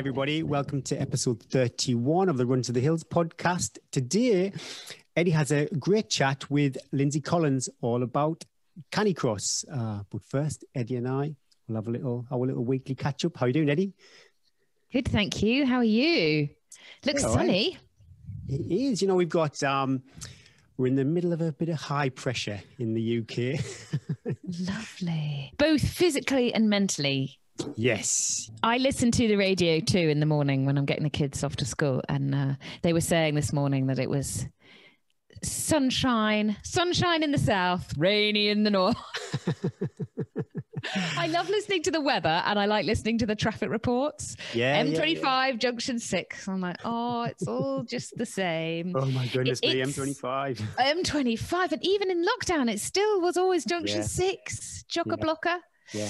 Hi everybody, welcome to episode 31 of the Run to the Hills podcast. Today, Eddie has a great chat with Lindsey Collins all about Canicross. But first, Eddie and I will have a our little weekly catch up. How are you doing, Eddie? Good, thank you. How are you? Looks sunny. Right. It is. You know, we've got we're in the middle of a bit of high pressure in the UK. Lovely. Both physically and mentally. Yes. I listen to the radio too in the morning when I'm getting the kids off to school. And they were saying this morning that it was sunshine in the south, rainy in the north. I love listening to the weather and I like listening to the traffic reports. Yeah. M25, Junction 6. I'm like, oh, it's all just the same. Oh my goodness, the M25. M25. And even in lockdown, it still was always Junction 6, chock-a-blocker. Yeah.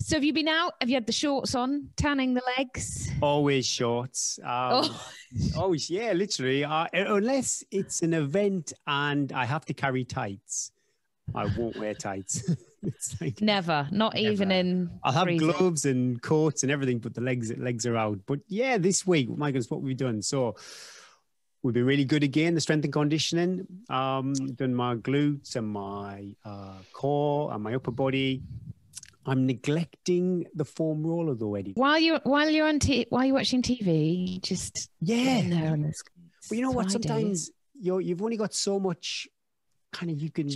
So have you been out? Have you had the shorts on, tanning the legs? Always shorts. Always, yeah, literally. Unless it's an event and I have to carry tights, I won't wear tights. It's like, never. Even in I'll freezing. Have gloves and coats and everything, but the legs are out. But yeah, this week, my goodness, what we've done. So we've been really good again, the strength and conditioning. Done my glutes and my core and my upper body. I'm neglecting the foam roller though, Eddie. While you're watching TV, just But you know what? Sometimes you've only got so much kind of you can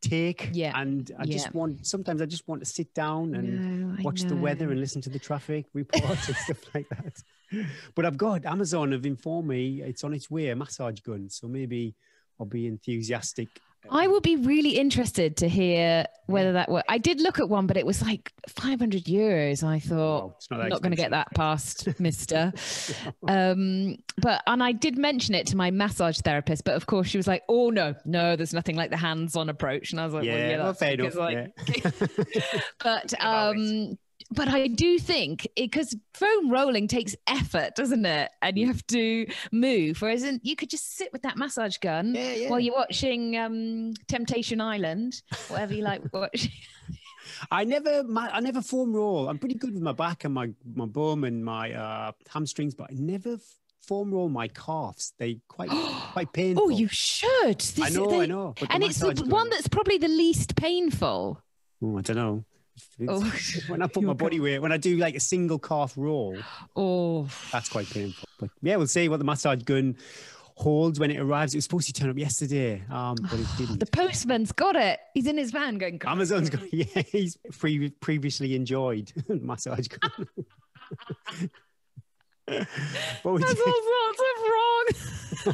take. Yeah. And I just want I just want to sit down and watch the weather and listen to the traffic reports and stuff like that. But I've got Amazon have informed me it's on its way, a massage gun. So maybe I'll be enthusiastic. I would be really interested to hear whether that were. I did look at one, but it was like €500. I thought, wow, I'm not going to get that past mister. And I did mention it to my massage therapist, but of course she was like, oh no, there's nothing like the hands-on approach. And I was like, well, fair enough. But I do think, because foam rolling takes effort, doesn't it? And you have to move. Whereas you could just sit with that massage gun while you're watching Temptation Island, whatever you like watching. I never foam roll. I'm pretty good with my back and my bum and my hamstrings, but I never foam roll my calves. They quite painful. Oh, you should. I know. And it's the one that's probably the least painful. Oh, I don't know. When I put my body weight, when I do like a single calf roll, that's quite painful. But yeah, we'll see what the massage gun holds when it arrives. It was supposed to turn up yesterday, but it didn't. The postman's got it. He's in his van going. Amazon's got it. Yeah, he's previously enjoyed massage gun. There's all sorts of wrong.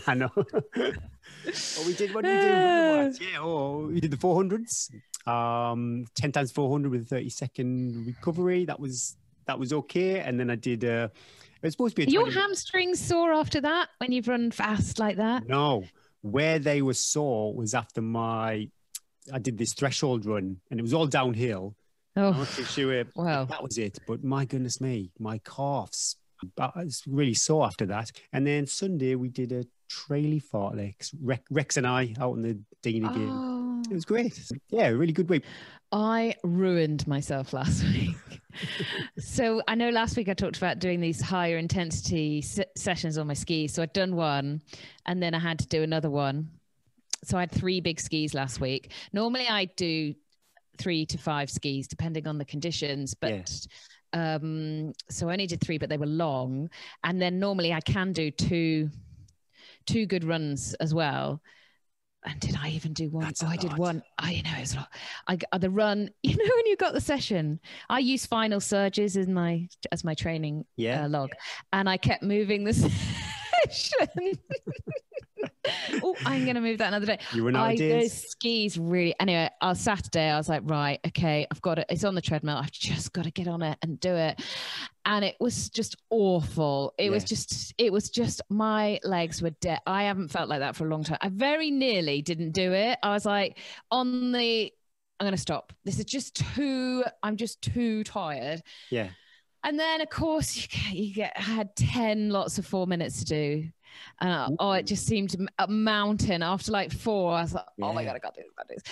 I know. What did we do? Yeah, we did the 400s. 10 times 400 with a 30-second recovery. That was okay. And then I did it was supposed to be your hamstrings sore after that when you've run fast like that? No. Where they were sore was after I did this threshold run and it was all downhill. Oh, I'm not too sure. Wow. That was it. But my goodness me, my calves. But I was really sore after that. And then Sunday we did a traily fartlek. Rex and I out on the Dean again. It was great. Yeah, really good week. I ruined myself last week. So I know last week I talked about doing these higher intensity sessions on my skis. So I'd done one and then I had to do another one. So I had 3 big skis last week. Normally I do 3 to 5 skis depending on the conditions, but... Yes. So I only did 3, but they were long. And then normally I can do two good runs as well. And did I even do one? That's I did one. It was a lot. The run, when you got the session, I use final surges as my training log. And I kept moving the session. I'm going to move that another day. You were not those skis really. Anyway, on Saturday, I was like, right, okay, I've got it. It's on the treadmill. I've just got to get on it and do it. And it was just awful. It was just my legs were dead. I haven't felt like that for a long time. I very nearly didn't do it. I was like, I'm going to stop. This is I'm just too tired. Yeah. And then, of course, I had 10 lots of 4 minutes to do. And it just seemed a mountain. After like 4, I was like, oh my God, I got this, I got this.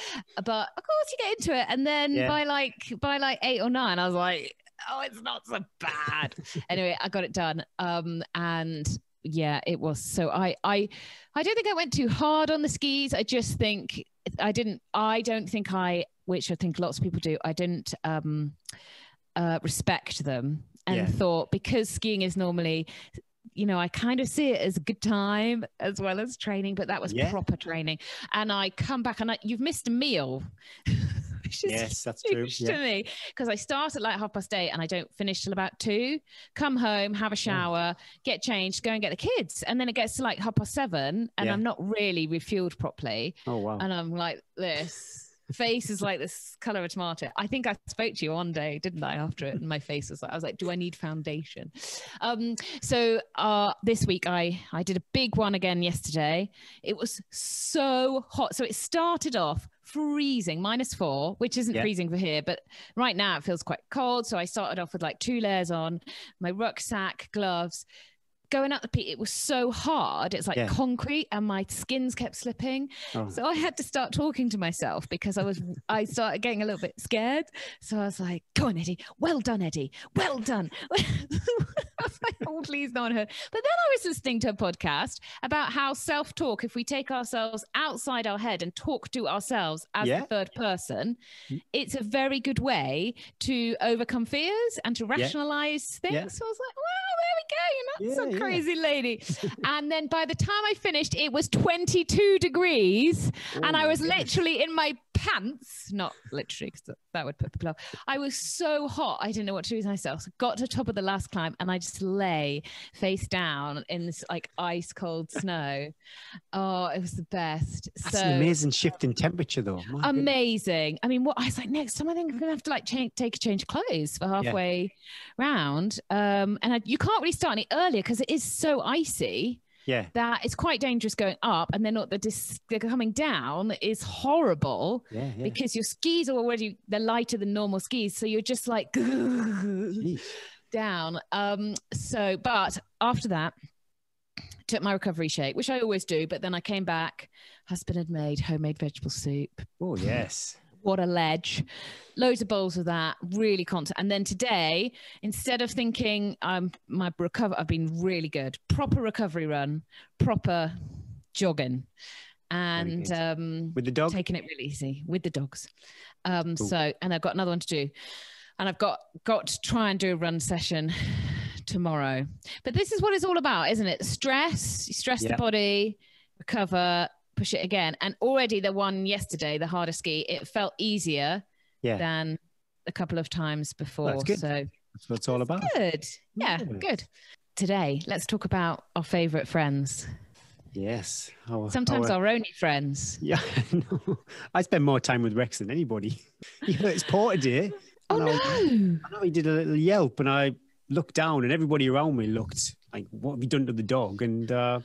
But of course you get into it. And then by like 8 or 9, I was like, oh, it's not so bad. Anyway, I got it done. And yeah, it was. So I don't think I went too hard on the skis. I just think I didn't, I don't think I, which I think lots of people do, I didn't respect them and thought, because skiing is normally, you know, I kind of see it as a good time as well as training, but that was proper training. And I come back and I, you've missed a meal. Which is yes, that's true. To me, because I start at like 8:30 and I don't finish till about 2. Come home, have a shower, get changed, go and get the kids, and then it gets to like 7:30, and I'm not really refueled properly. Oh wow! And I'm like this face is like this color of tomato. I think I spoke to you one day, didn't I? After it, and my face was like, I was like, do I need foundation? So this week I did a big one again yesterday. It was so hot. So it started off freezing, -4, which isn't freezing for here, but right now it feels quite cold. So I started off with like 2 layers on, my rucksack, gloves. Going up the peak, it was so hard. It's like concrete, and my skins kept slipping. Oh. So I had to start talking to myself because I was, I started getting a little bit scared. So I was like, "Go on, Eddie. Well done, Eddie. Well done." I was like, "Oh, please, no one heard." But then I was listening to a podcast about how self-talk, if we take ourselves outside our head and talk to ourselves as a third person, it's a very good way to overcome fears and to rationalize things. Yeah. So I was like, "Wow, there we go. You're not so crazy lady." And then by the time I finished, it was 22 degrees and I was literally in my pants, not literally because that would put people off. I was so hot, I didn't know what to do with myself. So got to the top of the last climb and I just lay face down in this like ice cold snow. Oh, it was the best. That's an amazing shift in temperature though. My amazing goodness. I mean, what I was like, next time I think I'm gonna have to like take a change of clothes for halfway round. And you can't really start any earlier because it is so icy. Yeah, that it's quite dangerous going up, and then they're coming down is horrible because your skis are already, they're lighter than normal skis. So you're just like down. So, but after that, took my recovery shake, which I always do. But then I came back, husband had made homemade vegetable soup. Oh, yes. What a ledge. Loads of bowls of that, really constant. And then today, instead of thinking I've been really good. Proper recovery run, proper jogging. And with the dog, taking it really easy with the dogs. So, and I've got another one to do. And I've got to try and do a run session tomorrow. But this is what it's all about, isn't it? Stress, you stress the body, recover, push it again. And already the one yesterday, the harder ski, it felt easier than a couple of times before. Well, that's good. So that's what it's all about. Good. Yeah, good. Today, let's talk about our favorite friends. Yes. Sometimes our only friends. Yeah, no. I spend more time with Rex than anybody. You know, it's Porter Day. Oh, no. I know he did a little yelp and I looked down and everybody around me looked like, what have you done to the dog? And I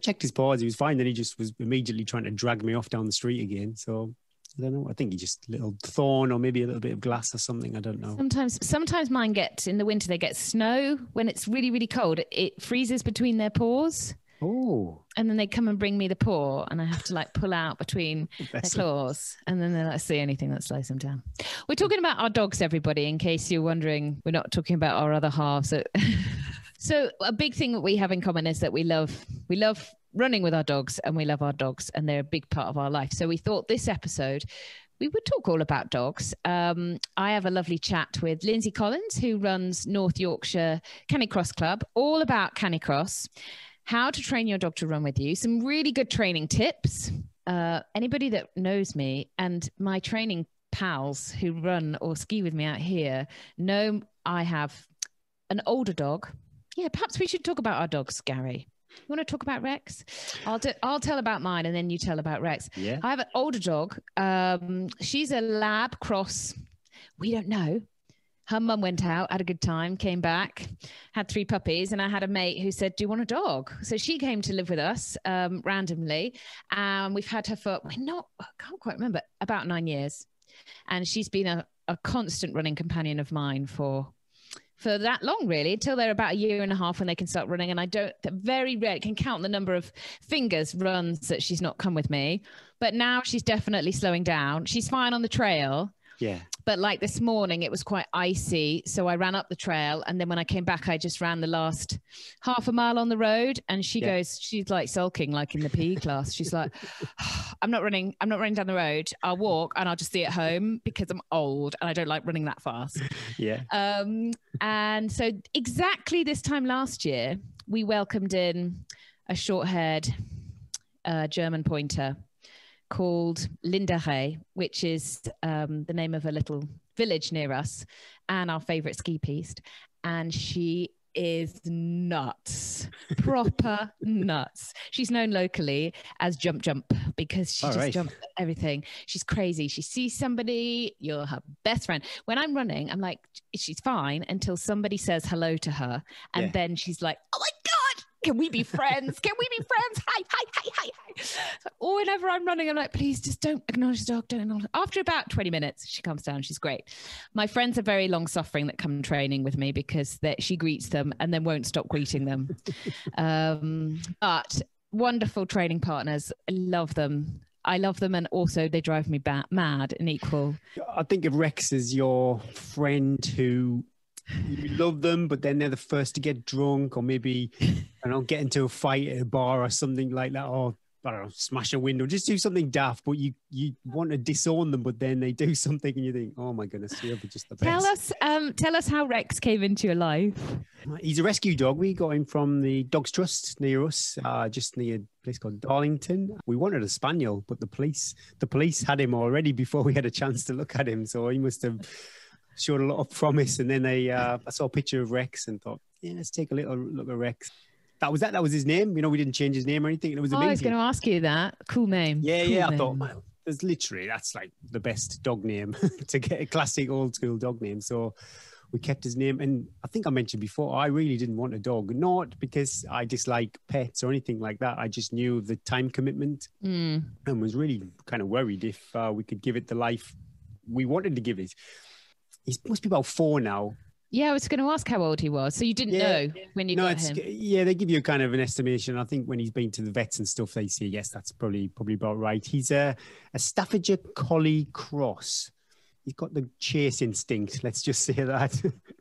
checked his paws, he was fine. Then he just was immediately trying to drag me off down the street again. So I don't know, I think he just, little thorn or maybe a little bit of glass or something, I don't know. Sometimes mine get, in the winter they get snow. When it's really, really cold, it freezes between their paws. Oh. And then they come and bring me the paw and I have to like pull out between their claws and then they like see anything that slows them down. We're talking about our dogs, everybody, in case you're wondering, we're not talking about our other halves. So a big thing that we have in common is that we love running with our dogs and we love our dogs and they're a big part of our life. So we thought this episode, we would talk all about dogs. I have a lovely chat with Lindsey Collins, who runs North Yorkshire Canicross Club, all about Canicross, how to train your dog to run with you, some really good training tips. Anybody that knows me and my training pals who run or ski with me out here know I have an older dog. Yeah, perhaps we should talk about our dogs, Gary. You want to talk about Rex? I'll tell about mine and then you tell about Rex. Yeah. I have an older dog. She's a lab cross. We don't know. Her mum went out, had a good time, came back, had 3 puppies, and I had a mate who said, do you want a dog? So she came to live with us randomly. We've had her for, I can't quite remember, about 9 years. And she's been a constant running companion of mine for that long, really, until they're about a year and a half when they can start running. And I don't, very rare, can count the number of fingers runs that she's not come with me. But now she's definitely slowing down. She's fine on the trail. Yeah. But like this morning, it was quite icy. So I ran up the trail. And then when I came back, I just ran the last half a mile on the road. And she goes, she's like sulking, like in the PE class. She's like, oh, I'm not running down the road. I'll walk and I'll just stay at home because I'm old and I don't like running that fast. Yeah. And so exactly this time last year, we welcomed in a short-haired German pointer called Linda Hay, which is the name of a little village near us and our favorite ski piste. And she is nuts, proper nuts. She's known locally as Jump Jump because she just jumps at everything. She's crazy. She sees somebody, you're her best friend. When I'm running, I'm like, she's fine until somebody says hello to her. And then she's like, oh my God, can we be friends? Can we be friends? Hi, hi, hi, hi, hi. So, or whenever I'm running, I'm like, please just don't acknowledge the dog. Don't acknowledge. After about 20 minutes, she comes down. She's great. My friends are very long suffering that come training with me because she greets them and then won't stop greeting them. But wonderful training partners. I love them. And also they drive me mad in equal. I think of Rex as your friend who... you love them, but then they're the first to get drunk, or maybe get into a fight at a bar or something like that, or I don't know, smash a window, just do something daft. But you want to disown them, but then they do something, and you think, oh my goodness, you're just the best. Tell us how Rex came into your life. He's a rescue dog. We got him from the Dogs Trust near us, just near a place called Darlington. We wanted a spaniel, but the police had him already before we had a chance to look at him, so he must have. Showed a lot of promise, and then I saw a picture of Rex and thought, yeah, let's take a little look at Rex. That was his name. You know, we didn't change his name or anything. It was amazing. I was going to ask you that. Cool name. Yeah. I thought, well, that's like the best dog name to get, a classic old school dog name. So we kept his name. And I think I mentioned before, I really didn't want a dog, not because I dislike pets or anything like that. I just knew the time commitment and was really kind of worried if we could give it the life we wanted to give it. He must be about 4 now. Yeah, I was going to ask how old he was. So you didn't know when you got him? Yeah, they give you a kind of an estimation. I think when he's been to the vets and stuff, they say, yes, that's probably about right. He's a Staffordshire Collie Cross. He's got the chase instinct, let's just say that.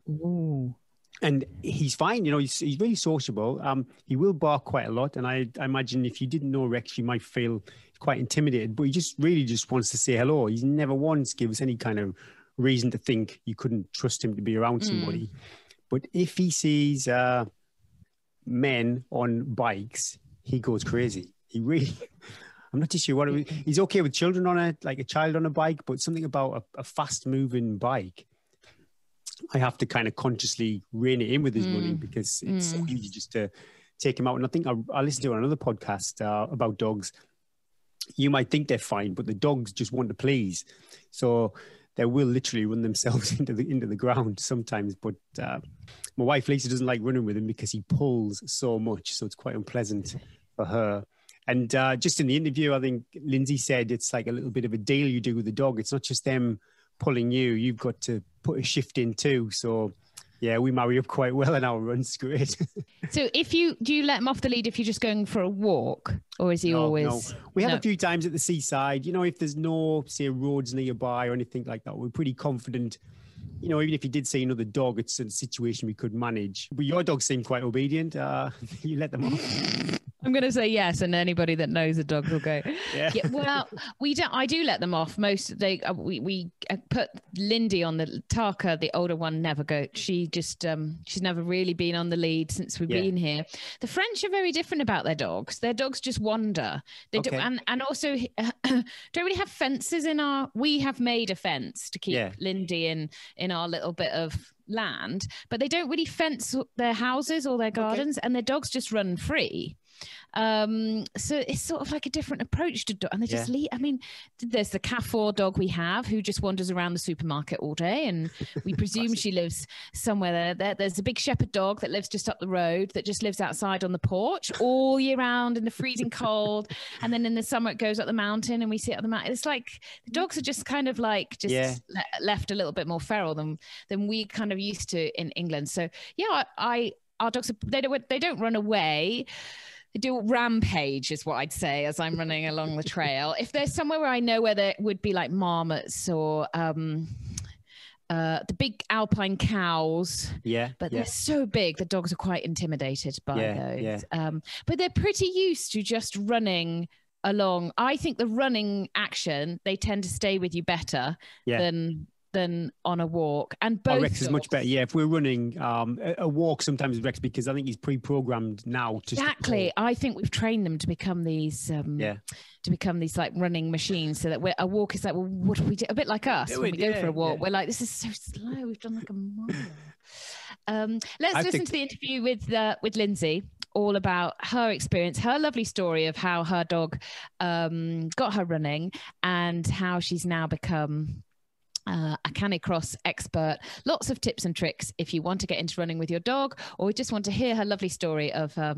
Ooh. And he's fine. You know, he's really sociable. He will bark quite a lot. And I imagine if you didn't know Rex, you might feel quite intimidated. But he just wants to say hello. He's never once gives any kind of reason to think you couldn't trust him to be around somebody. But if he sees men on bikes, he goes crazy. He really, I'm not too sure what it was. He's okay with children on a child on a bike, but something about a fast moving bike, I have to kind of consciously rein it in with his running because it's so easy just to take him out. And I think I listened to another podcast about dogs. You might think they're fine, but the dogs just want to please. So they will literally run themselves into the ground sometimes. But my wife, Lisa, doesn't like running with him because he pulls so much. So it's quite unpleasant for her. And just in the interview, I think Lindsay said it's like a little bit of a deal you do with the dog. It's not just them pulling you. You've got to put a shift in too. So, yeah, we marry up quite well in our runs. Great. So do you let him off the lead if you're just going for a walk? Or is he always... No. We have a few times at the seaside. You know, if there's no, say, roads nearby or anything like that, we're pretty confident. You know, even if you did see another dog, it's a situation we could manage. But your dogs seem quite obedient. You let them off. I'm going to say yes, and anybody that knows a dog will go. Yeah, well, we don't. I do let them off. We put Lindy on the Tarka, the older one, never go. She just she's never really been on the lead since we've been here. The French are very different about their dogs. Their dogs just wander. They do, and also don't really have fences in our. We have made a fence to keep Lindy in our little bit of land, but they don't really fence their houses or their gardens, and their dogs just run free. So it's sort of like a different approach to and they just leave. I mean, there's the Cafour dog we have who just wanders around the supermarket all day, and we presume she lives somewhere there. There's a big shepherd dog that lives just up the road that just lives outside on the porch all year round in the freezing cold, and then in the summer it goes up the mountain and we see it up the mountain. It's like the dogs are just kind of like left a little bit more feral than we kind of used to in England. So our dogs, they don't run away. They do rampage is what I'd say as I'm running along the trail. If there's somewhere where I know where there would be like marmots or the big alpine cows. Yeah. But they're so big, the dogs are quite intimidated by those. Yeah. But they're pretty used to just running along. I think the running action, they tend to stay with you better than on a walk. And both Rex is much better. Yeah, if we're running a walk sometimes with Rex, because I think he's pre-programmed now to exactly. I think we've trained them to become these like running machines, so that we're, a walk is like, well, what do we do? A bit like us when we go for a walk, we're like, this is so slow, we've done like a mile. Let's listen to the interview with Lindsey, all about her experience, her lovely story of how her dog got her running and how she's now become a canicross expert. Lots of tips and tricks if you want to get into running with your dog, or just want to hear her lovely story of her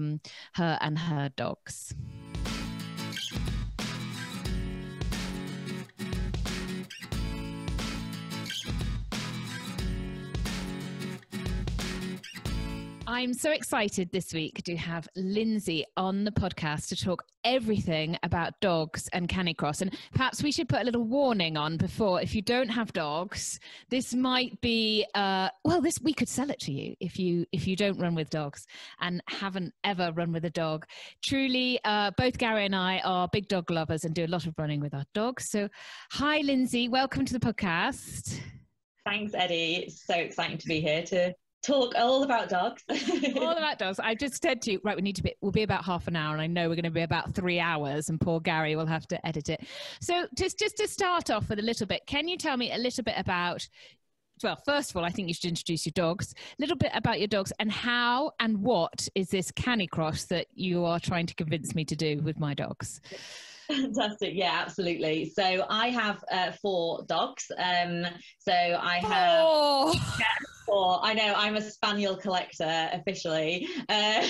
and her dogs. I'm so excited this week to have Lindsey on the podcast to talk everything about dogs and canicross. And perhaps we should put a little warning on before, if you don't have dogs, this might be, we could sell it to you if you don't run with dogs and haven't ever run with a dog. Truly, both Gary and I are big dog lovers and do a lot of running with our dogs. So hi, Lindsey, welcome to the podcast. Thanks, Eddie. It's so exciting to be here to talk all about dogs. All about dogs. I just said to you, right, we'll be about half an hour, and I know we're going to be about 3 hours, and poor Gary will have to edit it. So just to start off with a little bit, can you tell me a little bit about, well, first of all, I think you should introduce your dogs, a little bit about your dogs, and how and what is this canicross that you are trying to convince me to do with my dogs? Fantastic. Yeah, absolutely. So I have 4 dogs. So I have... Oh. Yeah. Or, I know, I'm a spaniel collector officially. I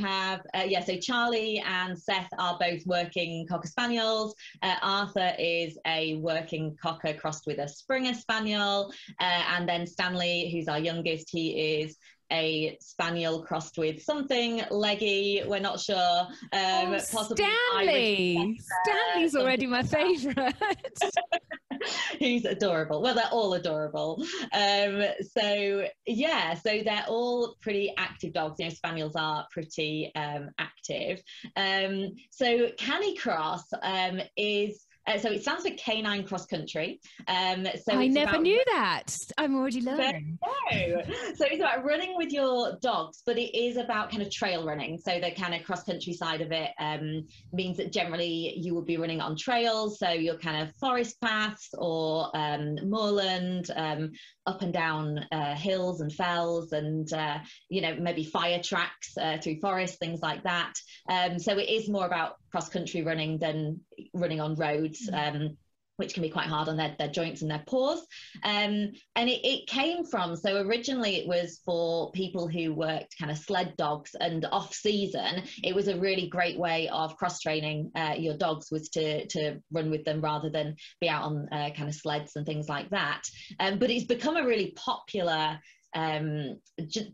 have, so Charlie and Seth are both working Cocker Spaniels. Arthur is a working Cocker crossed with a Springer Spaniel. And then Stanley, who's our youngest, he is a Spaniel crossed with something leggy. We're not sure. Possibly Stanley. Stanley's already my favourite. He's adorable. Well, they're all adorable. So they're all pretty active dogs. You know, Spaniels are pretty active. So canicross is... so it stands for canine cross country. I never knew that. I'm already learning. So it's about running with your dogs, but it is about kind of trail running. So the kind of cross country side of it means that generally you will be running on trails. So your kind of forest paths or moorland, up and down hills and fells, and maybe fire tracks through forests, things like that. So it is more about cross-country running than running on roads, which can be quite hard on their joints and their paws. And it came from, so originally it was for people who worked kind of sled dogs, and off-season, it was a really great way of cross-training your dogs, was to run with them rather than be out on kind of sleds and things like that. But it's become a really popular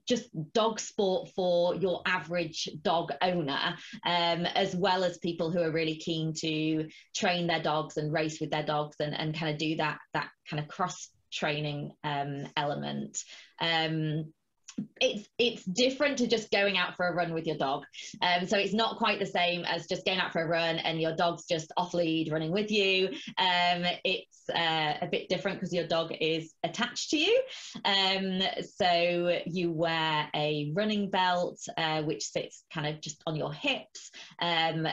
just dog sport for your average dog owner, as well as people who are really keen to train their dogs and race with their dogs and kind of do that kind of cross training element. It's different to just going out for a run with your dog. So it's not quite the same as just going out for a run and your dog's just off lead running with you. It's a bit different because your dog is attached to you. So you wear a running belt, which sits kind of just on your hips.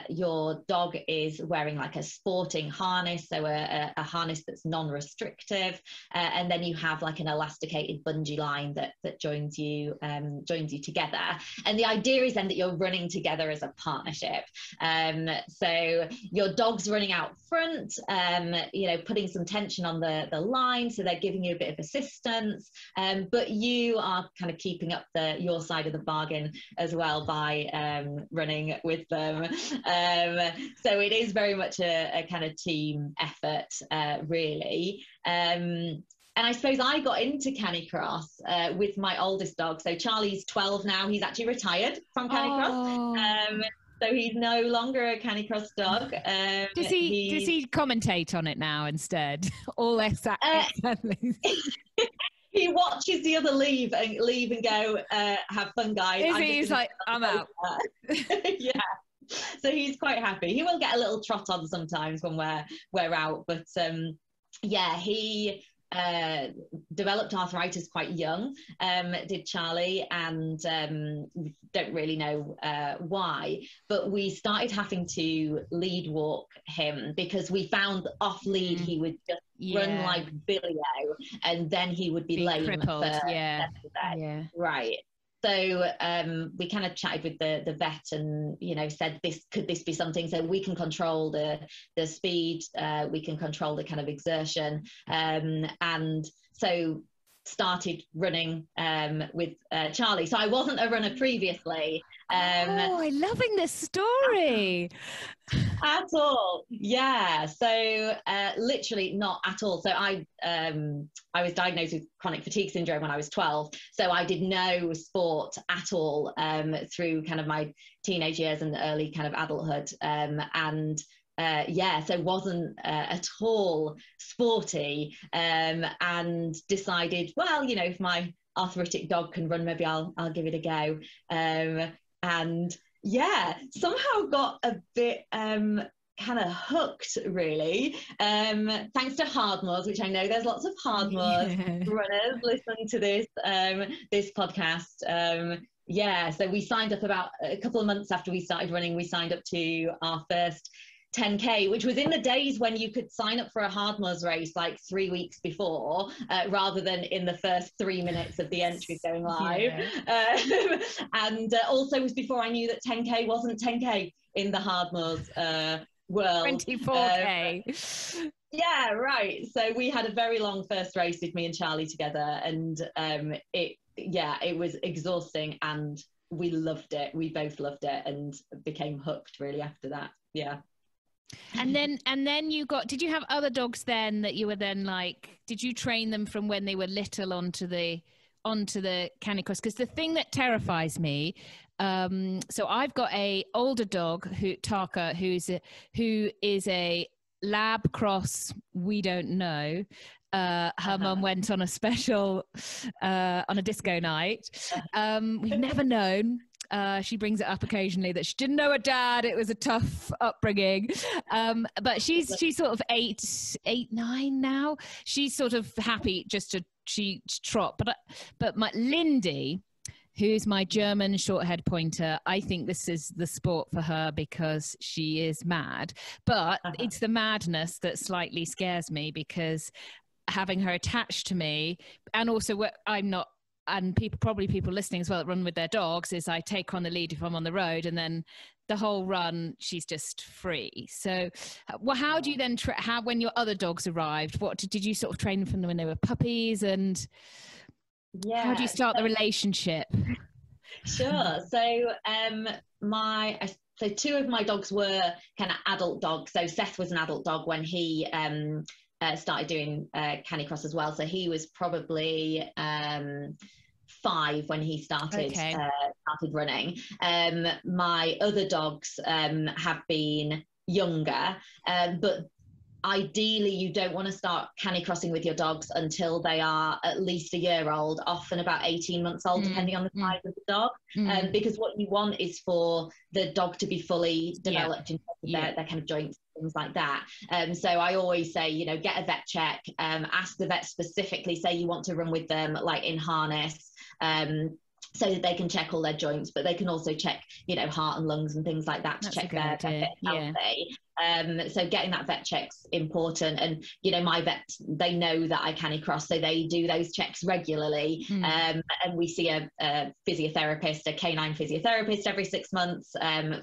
Your dog is wearing like a sporting harness, so a harness that's non-restrictive. And then you have like an elasticated bungee line that joins you together, and the idea is then that you're running together as a partnership. So your dog's running out front, putting some tension on the line, so they're giving you a bit of assistance, but you are kind of keeping up your side of the bargain as well by running with them. So it is very much a kind of team effort, really. And I suppose I got into canicross with my oldest dog. So Charlie's 12 now. He's actually retired from canicross. So he's no longer a Canicross dog. Does he commentate on it now instead? All exactly. He watches the other leave and go, have fun, guys. He's like, I'm out. Yeah. So he's quite happy. He will get a little trot on sometimes when we're out, but yeah, he developed arthritis quite young, did Charlie, and don't really know why, but we started having to lead walk him because we found off lead he would just run like Billy-O, and then he would be lame crippled. For yeah. Right. So we kind of chatted with the vet, and said, could this be something? So we can control the speed, we can control the kind of exertion, and so started running with Charlie. So I wasn't a runner previously. I'm loving this story. At all, yeah. So literally not at all. So I was diagnosed with chronic fatigue syndrome when I was 12. So I did no sport at all through kind of my teenage years and early kind of adulthood, yeah, so wasn't at all sporty, and decided, well, if my arthritic dog can run, maybe I'll give it a go, and yeah, somehow got a bit kind of hooked, really, thanks to Hardmoors, which I know there's lots of Hardmoors runners listening to this this podcast. Yeah, so we signed up about a couple of months after we started running. We signed up to our first 10k, which was in the days when you could sign up for a Hardmoors race like 3 weeks before, rather than in the first 3 minutes of the entry going live. Yeah. And also was before I knew that 10k wasn't 10k in the Hardmoors world. 24k. Yeah, right. So we had a very long first race with me and Charlie together, and it was exhausting, and we loved it. We both loved it and became hooked really after that. Yeah. And then you got, did you have other dogs then that you were then like, did you train them from when they were little onto the Canicross? Because the thing that terrifies me, so I've got a older dog, Tarka, who is a lab cross, we don't know. Her mum went on a special, on a disco night. We've never known. She brings it up occasionally that she didn't know her dad. It was a tough upbringing, but she's sort of 8, 9 now. She's sort of happy just to trot. But my Lindy, who is my German short-haired pointer, I think this is the sport for her because she is mad. But it's the madness that slightly scares me, because having her attached to me, and also I'm not. And people listening as well that run with their dogs, is I take on the lead if I'm on the road, and then the whole run she's just free. So, well, how do you then when your other dogs arrived, what did you sort of train from them when they were puppies, and how do you start the relationship? Sure. So so two of my dogs were kind of adult dogs. So Seth was an adult dog when he started doing Canicross as well, so he was probably 5 when he started started running. My other dogs have been younger, but ideally you don't want to start Canicrossing with your dogs until they are at least a year old, often about 18 months old, depending on the size of the dog, because what you want is for the dog to be fully developed in terms of their kind of joints, things like that. So I always say, get a vet check, ask the vet specifically, say you want to run with them like in harness, so that they can check all their joints, but they can also check, heart and lungs and things like that to check their fit healthy. So getting that vet check's important, and my vets, they know that I Canicross, so they do those checks regularly. And we see a physiotherapist, a canine physiotherapist, every 6 months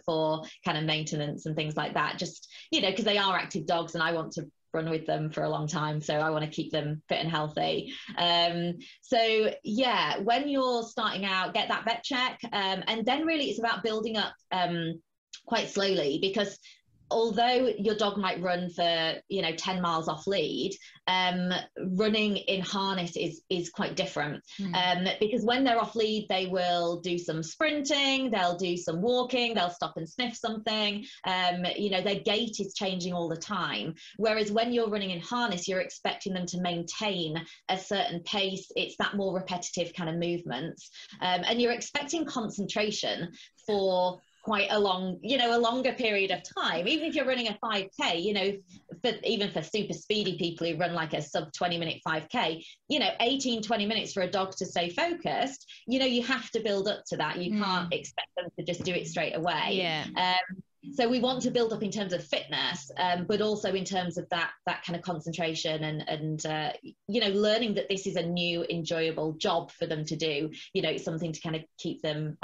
for kind of maintenance and things like that. Just because they are active dogs, and I want to run with them for a long time, so I want to keep them fit and healthy. So yeah, when you're starting out, get that vet check, and then really it's about building up quite slowly, because although your dog might run for, 10 miles off lead, running in harness is quite different. Mm. Because when they're off lead, they will do some sprinting, they'll do some walking, they'll stop and sniff something. Their gait is changing all the time. Whereas when you're running in harness, you're expecting them to maintain a certain pace. It's that more repetitive kind of movements. And you're expecting concentration for quite a longer period of time. Even if you're running a 5k, even for super speedy people who run like a sub 20-minute 5k, 18-20 minutes for a dog to stay focused, you have to build up to that. You can't expect them to just do it straight away. So we want to build up in terms of fitness, but also in terms of that kind of concentration and learning that this is a new enjoyable job for them to do. It's something to kind of keep them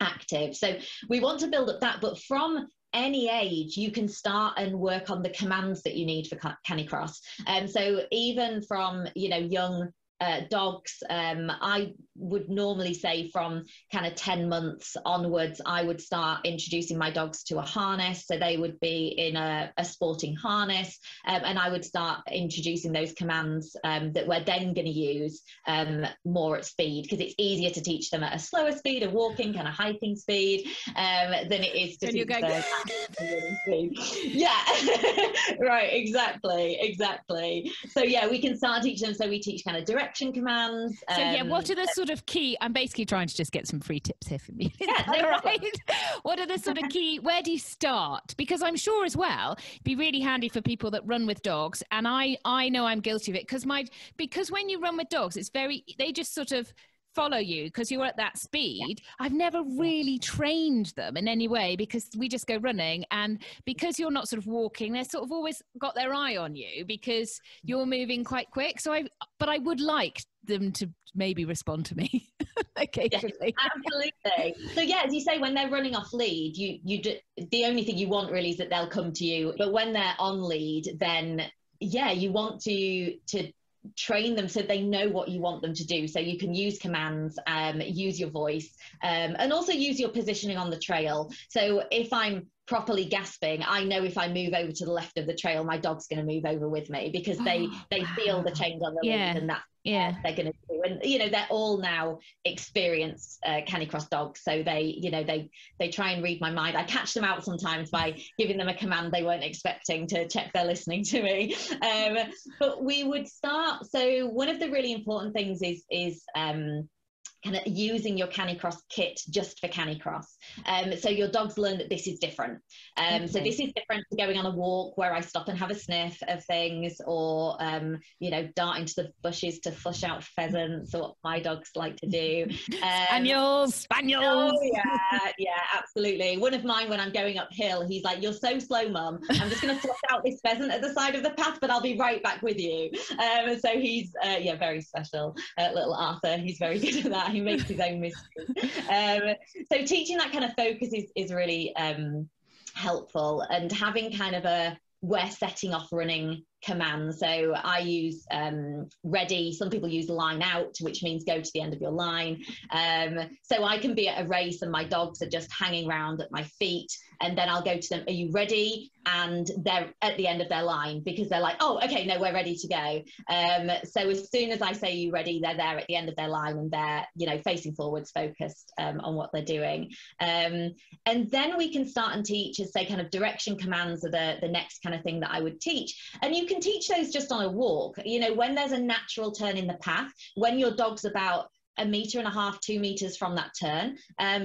active. So we want to build up that, but from any age you can start and work on the commands that you need for canicross. And so even from young dogs, I would normally say from kind of 10 months onwards, I would start introducing my dogs to a harness. So they would be in a sporting harness, and I would start introducing those commands that we're then going to use more at speed, because it's easier to teach them at a slower speed, a walking kind of hiking speed, than it is to teach them. Yeah, right, exactly. So yeah, we can start teaching them. So we teach kind of direct action commands. So yeah, what are the sort of key? I'm basically trying to just get some free tips here for me. Yeah, no right. What are the sort of key? Where do you start? Because I'm sure as well, it'd be really handy for people that run with dogs. And I know I'm guilty of it because when you run with dogs, it's they just sort of follow you because you're at that speed. Yeah. I've never really trained them in any way because we just go running, and because you're not sort of walking, they're sort of always got their eye on you because you're moving quite quick. So I would like them to maybe respond to me occasionally. Yes, absolutely. So yeah, as you say, when they're running off lead, the only thing you want really is that they'll come to you. But when they're on lead, then yeah, you want to train them so they know what you want them to do. So you can use commands, use your voice, and also use your positioning on the trail. So if I'm properly gasping, I know if I move over to the left of the trail, my dog's going to move over with me because they feel the change on the lead, and that's they're going to do. And they're all now experienced canicross dogs, so they try and read my mind. I catch them out sometimes by giving them a command they weren't expecting to check they're listening to me. But we would start. So one of the really important things is kind of using your canicross kit just for canicross. So your dogs learn that this is different. So this is different to going on a walk where I stop and have a sniff of things, or, dart into the bushes to flush out pheasants, or what my dogs like to do. Spaniels. Oh, yeah, absolutely. One of mine, when I'm going uphill, he's like, "You're so slow, Mum. I'm just going to flush out this pheasant at the side of the path, but I'll be right back with you." So he's, very special. Little Arthur, he's very good at that. He makes his own mystery. So teaching that kind of focus is really helpful, and having kind of we're setting off running command. So I use ready. Some people use line out, which means go to the end of your line. So I can be at a race and my dogs are just hanging around at my feet, and then I'll go to them, "Are you ready?" And they're at the end of their line because they're like, "Oh, okay, no, we're ready to go." So as soon as I say "you ready," they're there at the end of their line, and they're facing forwards, focused on what they're doing. And then we can start and teach, as say, kind of direction commands are the next kind of thing that I would teach. And you can teach those just on a walk, when there's a natural turn in the path, when your dog's about 1.5 meters, 2 meters from that turn,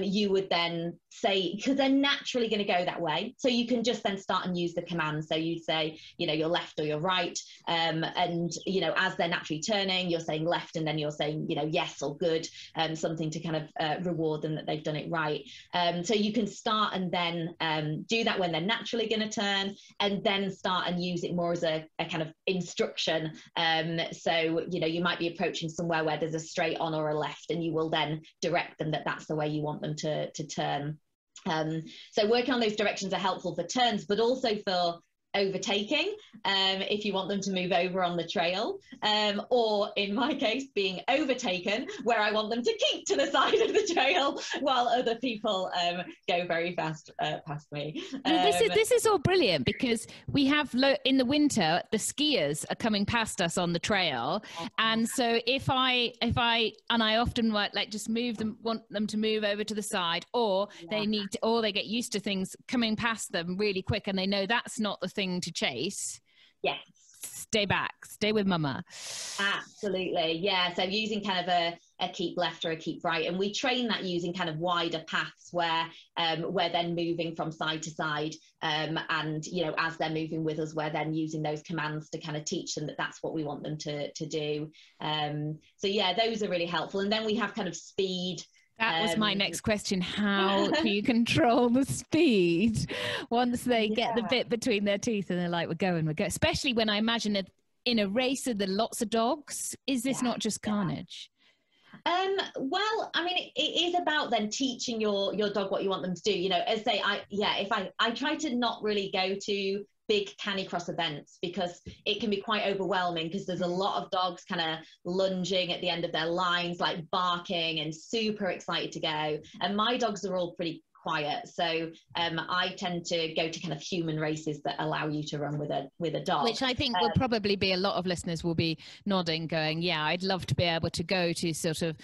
you would then say, because they're naturally going to go that way. So you can just then start and use the command. So you'd say, your left or your right. And as they're naturally turning, you're saying left, and then you're saying, yes or good, something to kind of reward them that they've done it right. So you can start and then do that when they're naturally going to turn, and then start and use it more as a kind of instruction. So you might be approaching somewhere where there's a straight on or a left, and you will then direct them that that's the way you want them to turn. So working on those directions are helpful for turns, but also for overtaking if you want them to move over on the trail, or in my case being overtaken where I want them to keep to the side of the trail while other people go very fast past me. This is all brilliant because we have in the winter the skiers are coming past us on the trail, and so I often work like just want them to move over to the side, or they need to, or they get used to things coming past them really quick and they know that's not the thing to chase. Yes. Stay back, stay with mama. Absolutely, yeah. So using kind of a keep left or a keep right, and we train that using kind of wider paths where we're then moving from side to side, and you know, as they're moving with us, we're then using those commands to kind of teach them that that's what we want them to do. So yeah, those are really helpful. And then we have kind of speed. That was my next question. How do you control the speed once they get the bit between their teeth and they're like, we're going, especially when I imagine that in a race are there lots of dogs. Is this not just carnage? Well, I mean, it is about then teaching your dog what you want them to do. You know, as say, if I try to not really go to big canicross events because it can be quite overwhelming, because there's a lot of dogs kind of lunging at the end of their lines, like barking and super excited to go. And my dogs are all pretty quiet, so I tend to go to kind of human races that allow you to run with a dog. Which I think will probably be a lot of listeners will be nodding, going, "Yeah, I'd love to be able to go to sort of."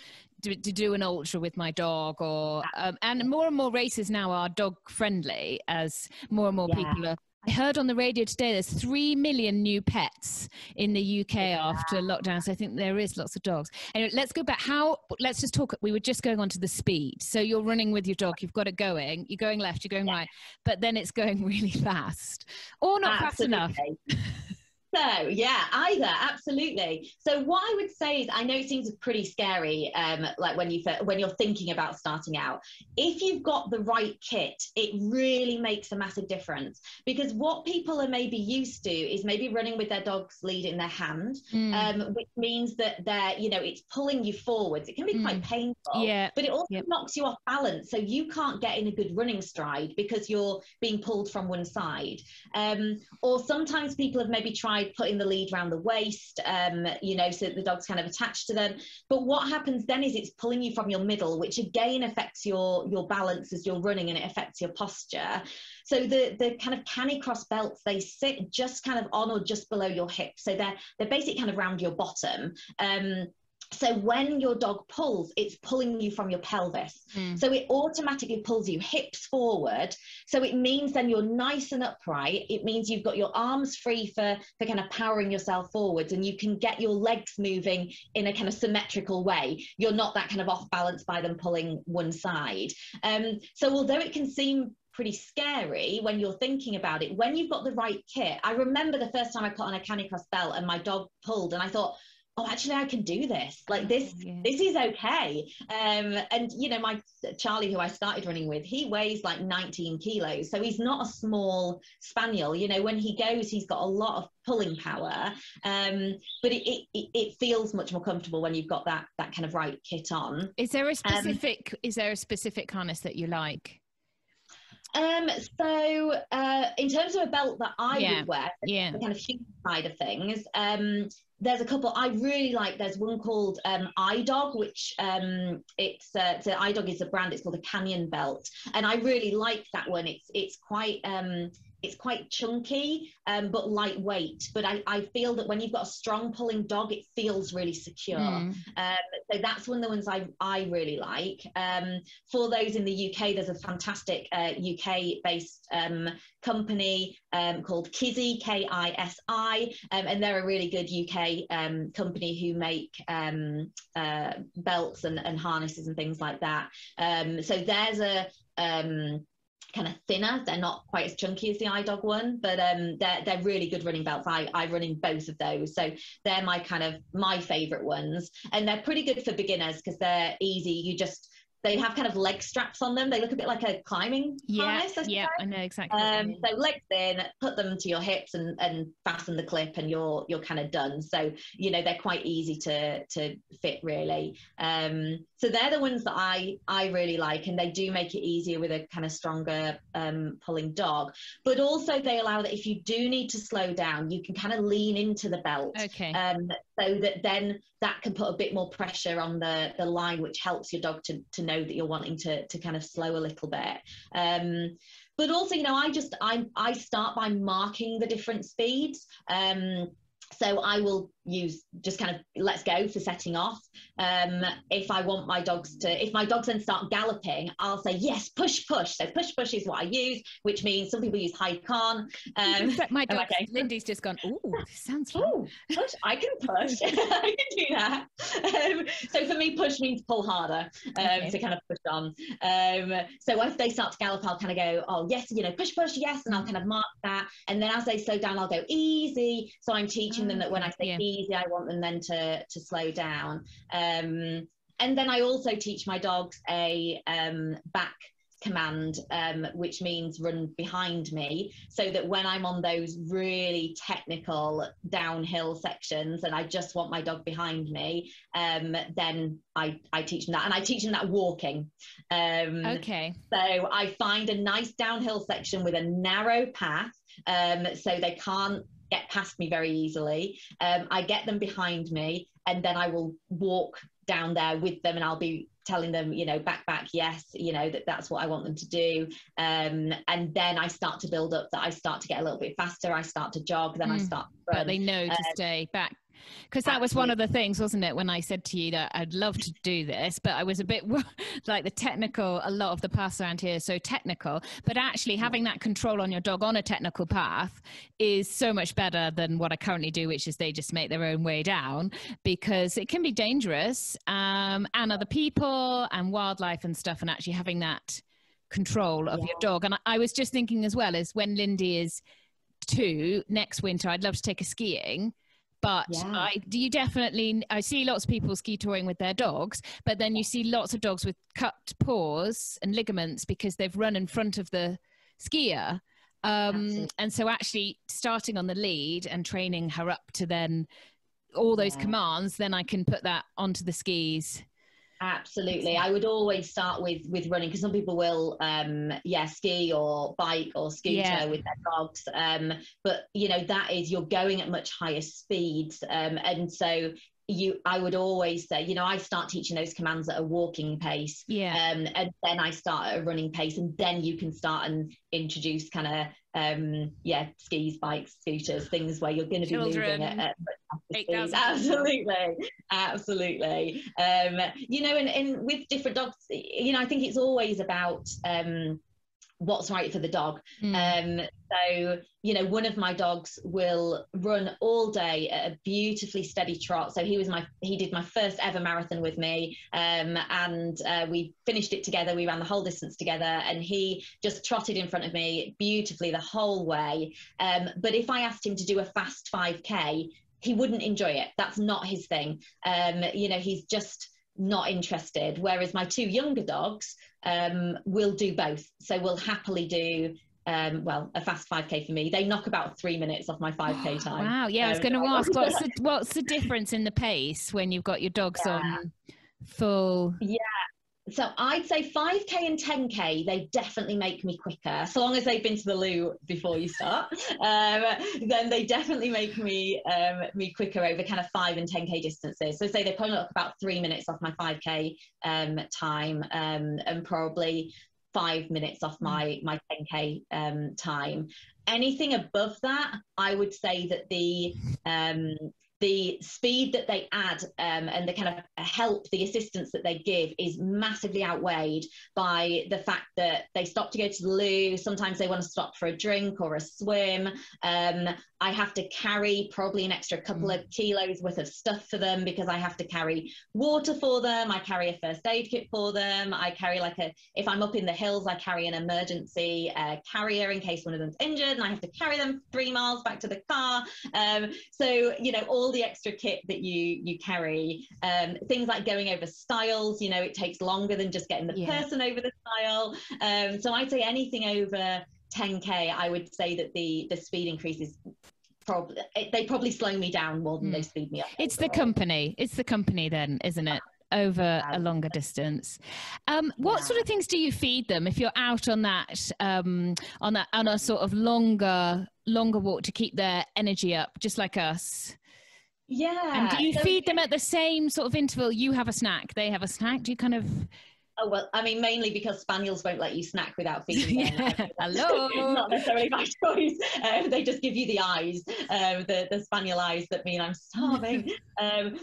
To do an ultra with my dog, or and more races now are dog friendly as more and more people are. I heard on the radio today there's 3 million new pets in the UK after lockdown, so I think there is lots of dogs. Anyway, let's go back. Let's just talk. We were just going on to the speed. So you're running with your dog, you've got it going, you're going left, you're going right, but then it's going really fast or not fast enough. So, yeah, either, absolutely. So what I would say is, I know it seems pretty scary, like when you're thinking about starting out. If you've got the right kit, it really makes a massive difference, because what people are maybe used to is maybe running with their dog's lead in their hand, which means that they're, you know, it's pulling you forwards. It can be quite painful, but it also knocks you off balance. So you can't get in a good running stride because you're being pulled from one side. Or sometimes people have maybe tried putting the lead around the waist, you know, so the dog's kind of attached to them. But what happens then is it's pulling you from your middle, which again affects your balance as you're running, and it affects your posture. So the kind of canicross belts, they sit just kind of on or just below your hip. So they're basically kind of round your bottom. So when your dog pulls, it's pulling you from your pelvis. So it automatically pulls you hips forward. So it means then you're nice and upright. It means you've got your arms free for kind of powering yourself forwards, and you can get your legs moving in a kind of symmetrical way. You're not that kind of off balance by them pulling one side. So although it can seem pretty scary when you're thinking about it, when you've got the right kit, I remember the first time I put on a canicross belt and my dog pulled and I thought, oh, actually, I can do this. Like this is okay. And you know, my Charlie, who I started running with, he weighs like 19 kilos. So he's not a small spaniel. You know, when he goes, he's got a lot of pulling power. But it feels much more comfortable when you've got that kind of right kit on. Is there a specific harness that you like? So in terms of a belt that I would wear, the kind of human side of things, there's a couple I really like. There's one called iDog, which iDog is a brand. It's called a Canyon Belt, and I really like that one. It's quite chunky, but lightweight. But I feel that when you've got a strong pulling dog, it feels really secure. So that's one of the ones I really like. For those in the UK, there's a fantastic UK-based company called Kisi, Kisi, and they're a really good UK company who make belts and harnesses and things like that. So there's a... kind of thinner, they're not quite as chunky as the iDog one, but they're really good running belts. I run in both of those, so they're my favorite ones, and they're pretty good for beginners because they're easy. You just They have kind of leg straps on them. They look a bit like a climbing harness. Yeah, I know exactly. So legs in, put them to your hips and fasten the clip and you're kind of done. So, you know, they're quite easy to fit really. So they're the ones that I really like, and they do make it easier with a kind of stronger pulling dog. But also they allow that if you do need to slow down, you can kind of lean into the belt. Okay. So that then that can put a bit more pressure on the line, which helps your dog to know that you're wanting to kind of slow a little bit. But also, you know, I start by marking the different speeds. So I will use just kind of let's go for setting off. If I want my dogs to, if my dogs then start galloping, I'll say yes, push, push. So push, push is what I use, which means some people use hike on. My dog, okay. Lindy's just gone, ooh, sounds fun. Ooh, push, I can push, I can do that. So for me, push means pull harder, to kind of push on. So if they start to gallop, I'll kind of go, oh yes, you know, push, push, yes, and I'll kind of mark that. And then as they slow down, I'll go easy. So I'm teaching them that when I say easy, I want them then to slow down. And then I also teach my dogs a back command, which means run behind me, so that when I'm on those really technical downhill sections and I just want my dog behind me, then I teach them that, and I teach them that walking. So I find a nice downhill section with a narrow path, so they can't get past me very easily. I get them behind me, and then I will walk down there with them, and I'll be telling them, you know, back, back, yes, you know, that's what I want them to do. And then I start to build up, that I start to get a little bit faster, I start to jog, then I start to run. But they know to stay back. Because that was one of the things, wasn't it, when I said to you that I'd love to do this, but I was a bit like the technical, a lot of the paths around here are so technical, but actually having that control on your dog on a technical path is so much better than what I currently do, which is they just make their own way down, because it can be dangerous, and other people and wildlife and stuff, and actually having that control of your dog. And I was just thinking as well, is when Lindy is 2 next winter, I'd love to take her skiing. But you definitely, I see lots of people ski touring with their dogs, but then you see lots of dogs with cut paws and ligaments because they've run in front of the skier. And so actually starting on the lead and training her up to then all those commands, then I can put that onto the skis. Absolutely. I would always start with running, because some people will, ski or bike or scooter with their dogs. But, you know, that is, you're going at much higher speeds. And so I would always say, you know, I start teaching those commands at a walking pace. And then I start at a running pace, and then you can start and introduce kind of, skis, bikes, scooters, things where you're going to be moving at speed. Absolutely. You know, and with different dogs, you know, I think it's always about what's right for the dog. So, you know, one of my dogs will run all day at a beautifully steady trot. So he did my first ever marathon with me, and we finished it together. We ran the whole distance together, and he just trotted in front of me beautifully the whole way. But if I asked him to do a fast 5K, he wouldn't enjoy it. That's not his thing. You know, he's just not interested. Whereas my 2 younger dogs will do both. So we'll happily do a fast 5K for me. They knock about 3 minutes off my 5K time. Wow. Yeah, I was going to ask, what's the difference in the pace when you've got your dogs on full? Yeah. So I'd say 5K and 10K, they definitely make me quicker. So long as they've been to the loo before you start, then they definitely make me quicker over kind of 5 and 10K distances. So say they're probably about 3 minutes off my 5K time, and probably 5 minutes off my 10K time. Anything above that, I would say that the speed that they add and the kind of help, the assistance that they give is massively outweighed by the fact that they stop to go to the loo. Sometimes they want to stop for a drink or a swim. I have to carry probably an extra couple of kilos worth of stuff for them, because I have to carry water for them. I carry a first aid kit for them. I carry if I'm up in the hills, I carry an emergency carrier in case one of them's injured, and I have to carry them 3 miles back to the car. So, you know, all the extra kit that you carry. Things like going over stiles, you know, it takes longer than just getting the person over the stile. So I'd say anything over 10K, I would say that the speed increase is probably, they probably slow me down more than they speed me up. It's overall. The company. It's the company then, isn't it? Over a longer distance. What sort of things do you feed them if you're out on a sort of longer walk to keep their energy up, just like us? Yeah. And do you feed them at the same sort of interval? You have a snack, they have a snack. Do you kind of... Oh, well, I mean, mainly because spaniels won't let you snack without feeding them. Hello. Not necessarily by choice. They just give you the eyes, the spaniel eyes that mean I'm starving.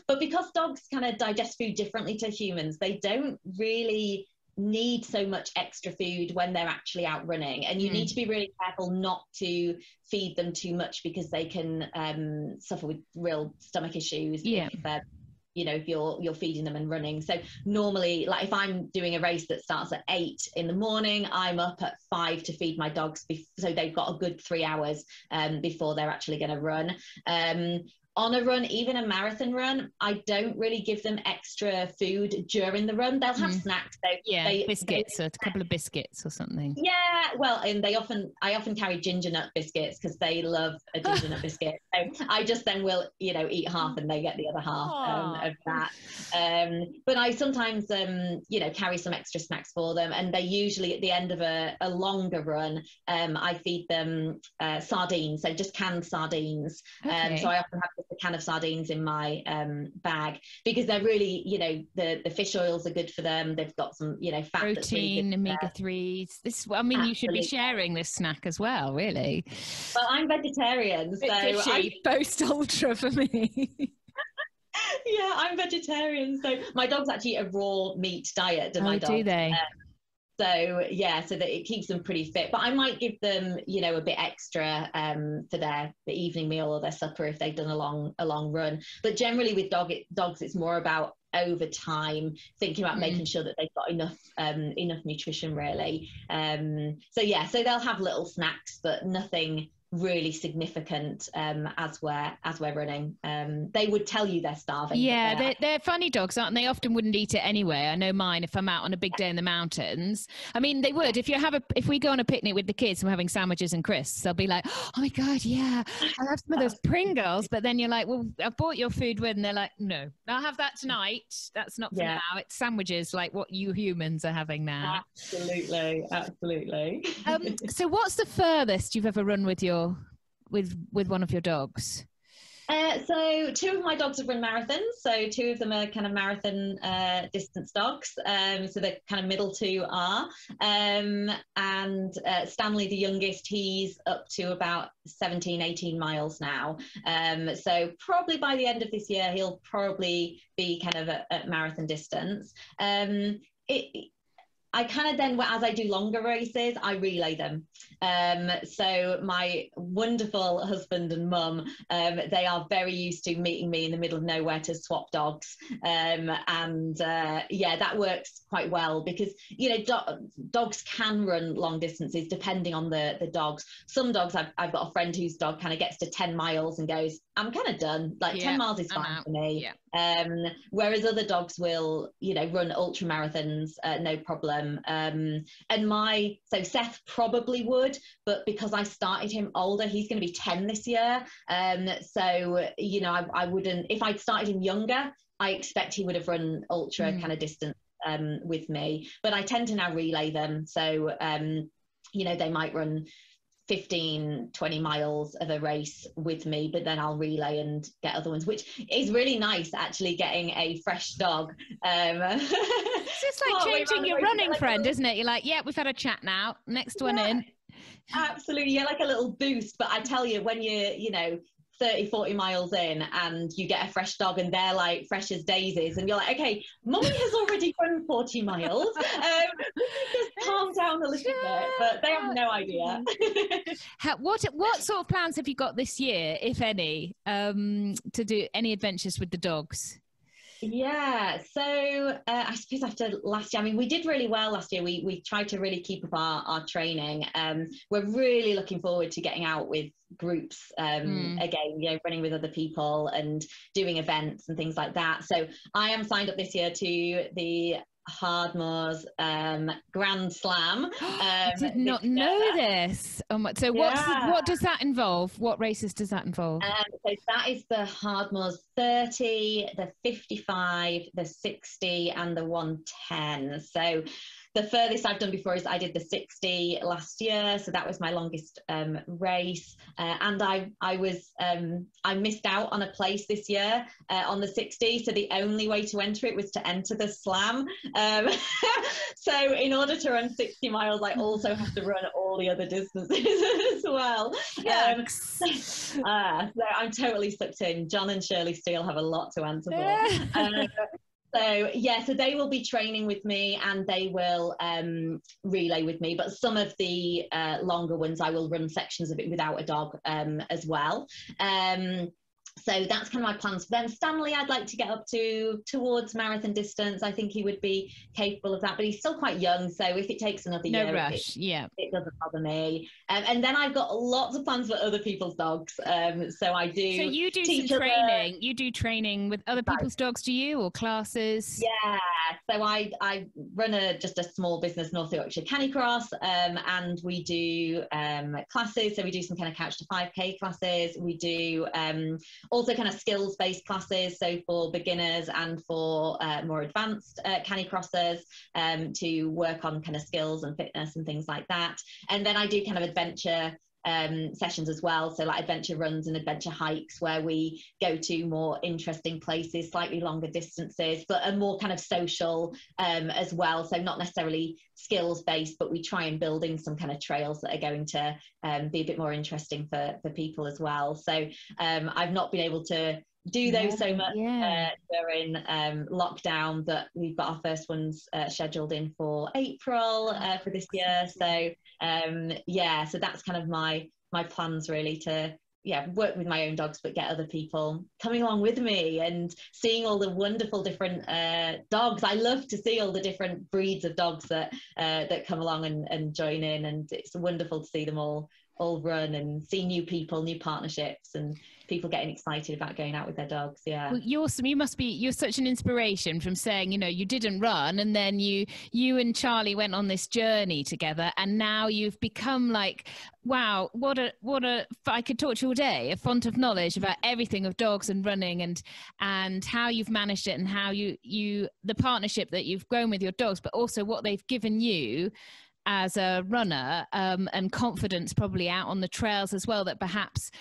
But because dogs kind of digest food differently to humans, they don't really need so much extra food when they're actually out running, and you need to be really careful not to feed them too much because they can suffer with real stomach issues. Yeah. You know, if you're feeding them and running. So normally, like if I'm doing a race that starts at 8 in the morning, I'm up at 5 to feed my dogs, so they've got a good 3 hours before they're actually going to run. On a run, even a marathon run, I don't really give them extra food during the run. They'll have snacks. So yeah, biscuits, a couple of biscuits or something. Yeah, well, and I often carry ginger nut biscuits because they love a ginger nut biscuit. So I just then will, you know, eat half and they get the other half of that. But I sometimes, you know, carry some extra snacks for them, and they usually at the end of a longer run, I feed them sardines, so just canned sardines. Okay. So I often have a can of sardines in my bag because they're really, you know, the fish oils are good for them. They've got some, you know, fat, protein, omega-3s. This, I mean, absolutely. You should be sharing this snack as well, really. Well, I'm vegetarian, so post ultra for me. Yeah, I'm vegetarian, so my dogs actually eat a raw meat diet. Do my dogs? Do they? So yeah, so that it keeps them pretty fit. But I might give them, you know, a bit extra for the evening meal or their supper if they've done a long run. But generally with dogs, it's more about over time thinking about making sure that they've got enough nutrition really. So yeah, so they'll have little snacks, but nothing really significant as we're running. They would tell you they're starving. Yeah, they're funny dogs, aren't they? Often wouldn't eat it anyway. I know mine, if I'm out on a big day in the mountains. I mean, they would. If we go on a picnic with the kids and we're having sandwiches and crisps, they'll be like, oh my God, yeah, I'll have some of those Pringles. But then you're like, well, I bought your food with, and they're like, no, I'll have that tonight. That's not for now. It's sandwiches like what you humans are having now. Absolutely, absolutely. So what's the furthest you've ever run with your with one of your dogs? So two of my dogs have run marathons, so two of them are kind of marathon distance dogs, so the kind of middle two are, and Stanley, the youngest, he's up to about 17-18 miles now, so probably by the end of this year he'll probably be kind of at marathon distance. I kind of then, as I do longer races, I relay them. So my wonderful husband and mum, they are very used to meeting me in the middle of nowhere to swap dogs. Yeah, that works quite well because, you know, dogs can run long distances depending on the dogs. Some dogs, I've got a friend whose dog kind of gets to 10 miles and goes, I'm kind of done. Like 10 miles is fine for me. Yeah. Whereas other dogs will, you know, run ultra marathons, no problem. And so Seth probably would, but because I started him older, he's going to be 10 this year. So, you know, I wouldn't, if I'd started him younger, I expect he would have run ultra kind of distance, with me, but I tend to now relay them. So, you know, they might run 15-20 miles of a race with me, but then I'll relay and get other ones, which is really nice actually, getting a fresh dog. It's just like changing your running friend, isn't it? You're like, yeah, we've had a chat now, next one in. Absolutely, yeah, like a little boost. But I tell you, when you're, you know, 30-40 miles in and you get a fresh dog and they're like fresh as daisies and you're like, okay, mummy has already run 40 miles, just calm down a little bit. But they have no idea. What sort of plans have you got this year, if any, to do any adventures with the dogs? Yeah, so I suppose after last year, I mean, we did really well last year. We tried to really keep up our training. We're really looking forward to getting out with groups again, you know, running with other people and doing events and things like that. So I am signed up this year to the Hardmoors Grand Slam. I did not know this. So what does that involve? What races does that involve? So that is the Hardmoors 30, the 55, the 60 and the 110. So the furthest I've done before is I did the 60 last year, so that was my longest race. And I missed out on a place this year on the 60, so the only way to enter it was to enter the slam. So in order to run 60 miles, I also have to run all the other distances as well. So I'm totally slipped in. John and Shirley Steele have a lot to answer for. So yeah, so they will be training with me and they will relay with me, but some of the longer ones I will run sections of it without a dog as well. So that's kind of my plans for them. Stanley, I'd like to get up to towards marathon distance. I think he would be capable of that, but he's still quite young. So if it takes another year, rush. It doesn't bother me. And then I've got lots of plans for other people's dogs. So I do. So you do some training. You do training with other people's dogs, do you, or classes? Yeah. So I run just a small business, North Yorkshire Canicross, and we do classes. So we do some kind of couch to 5K classes. We do also kind of skills-based classes, so for beginners and for more advanced canicrossers to work on kind of skills and fitness and things like that. And then I do kind of adventure sessions as well, so like adventure runs and adventure hikes where we go to more interesting places, slightly longer distances, but are more kind of social as well, so not necessarily skills based, but we try and build in some kind of trails that are going to be a bit more interesting for people as well. So I've not been able to do those so much during lockdown, but we've got our first ones scheduled in for April for this year. So so that's kind of my plans really, to work with my own dogs but get other people coming along with me and seeing all the wonderful different dogs. I love to see all the different breeds of dogs that come along and join in, and it's wonderful to see them all run and see new people, new partnerships, and people getting excited about going out with their dogs. Well, you're awesome. You're such an inspiration, from saying, you know, you didn't run and then you and Charlie went on this journey together, and now you've become like, wow, what a I could talk to you all day, a font of knowledge about everything of dogs and running and how you've managed it, and how you the partnership that you've grown with your dogs, but also what they've given you as a runner, and confidence probably out on the trails as well, that perhaps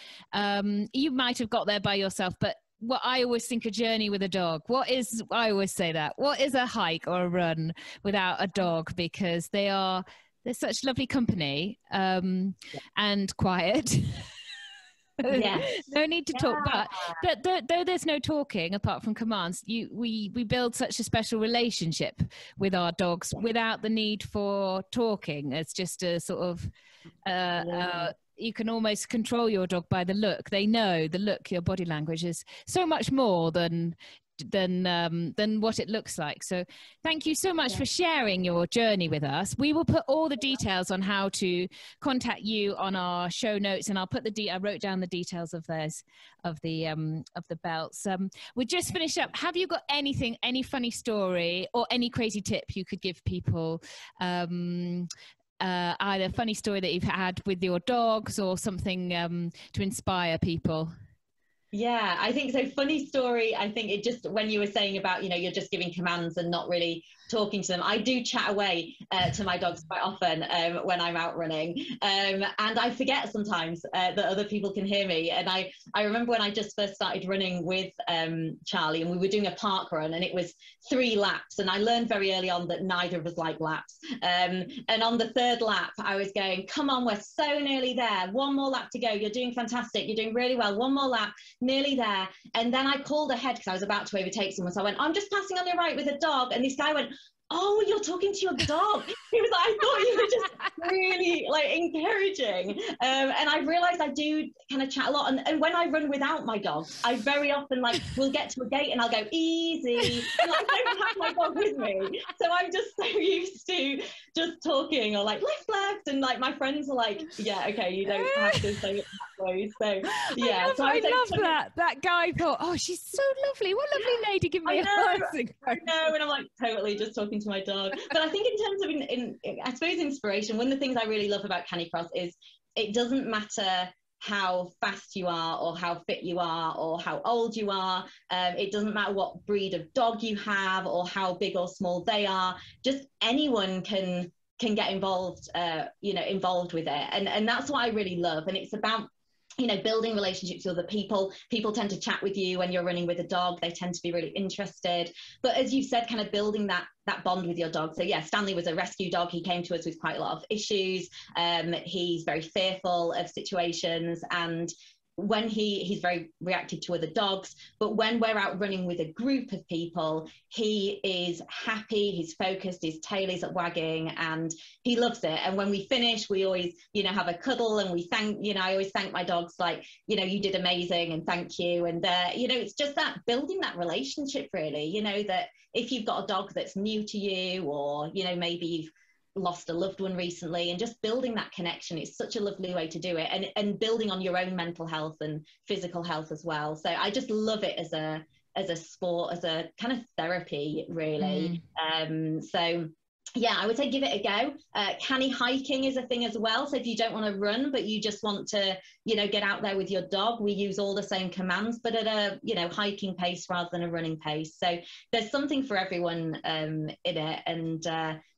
you might have got there by yourself. But what I always think, a journey with a dog, what is a hike or a run without a dog? Because they're such lovely company, and quiet. No need to talk, but though there's no talking apart from commands, we build such a special relationship with our dogs without the need for talking. It's just a sort of you can almost control your dog by the look. They know the look, your body language is so much more than what it looks like. So thank you so much for sharing your journey with us. We will put all the details on how to contact you on our show notes, and I'll put I wrote down the details of the belts. We'll just finish up. Have you got any funny story or any crazy tip you could give people, either a funny story that you've had with your dogs or something to inspire people? Yeah, I think so. Funny story. I think it just, when you were saying about, you know, you're just giving commands and not really talking to them. I do chat away to my dogs quite often when I'm out running. And I forget sometimes that other people can hear me. And I remember when I just first started running with Charlie, and we were doing a park run, and it was 3 laps. And I learned very early on that neither of us like laps. And on the 3rd lap, I was going, come on, we're so nearly there. 1 more lap to go. You're doing fantastic. You're doing really well. 1 more lap. Nearly there. And then I called ahead because I was about to overtake someone, so I went, I'm just passing on your right with a dog, and this guy went, oh, you're talking to your dog. He was like, I thought you were just really like encouraging. And I realized I do kind of chat a lot. And when I run without my dog, I very often like will get to a gate and I'll go easy. And like, I don't have my dog with me. So I'm just so used to just talking or like left. And like my friends are like, yeah, okay, you don't have to say it that way. So yeah. I love that. That guy thought, oh, she's so lovely. What a lovely lady. Give me a hug. I know. And I'm like totally just talking to my dog. But I think in terms of I suppose inspiration, one of the things I really love about Canicross is it doesn't matter how fast you are or how fit you are or how old you are. It doesn't matter what breed of dog you have or how big or small they are. Just anyone can get involved, you know, involved with it. And that's what I really love. And it's about, you know, building relationships with other people. People tend to chat with you when you're running with a dog. They tend to be really interested. But as you said, kind of building that bond with your dog. So yeah, Stanley was a rescue dog. He came to us with quite a lot of issues. He's very fearful of situations, and when he's very reactive to other dogs. But when we're out running with a group of people, he is happy, he's focused, his tail is wagging, and he loves it. And when we finish, we always, you know, have a cuddle, and we thank, you know, I always thank my dogs, like, you know, you did amazing and thank you. And you know, it's just that building that relationship really, you know, that if you've got a dog that's new to you, or, you know, maybe you've lost a loved one recently, and just building that connection. It's such a lovely way to do it, and building on your own mental health and physical health as well. So I just love it as a sport, as a kind of therapy really. So yeah, I would say give it a go. Canny hiking is a thing as well. So if you don't want to run, but you just want to, you know, get out there with your dog, we use all the same commands, but at a, you know, hiking pace rather than a running pace. So there's something for everyone in it. And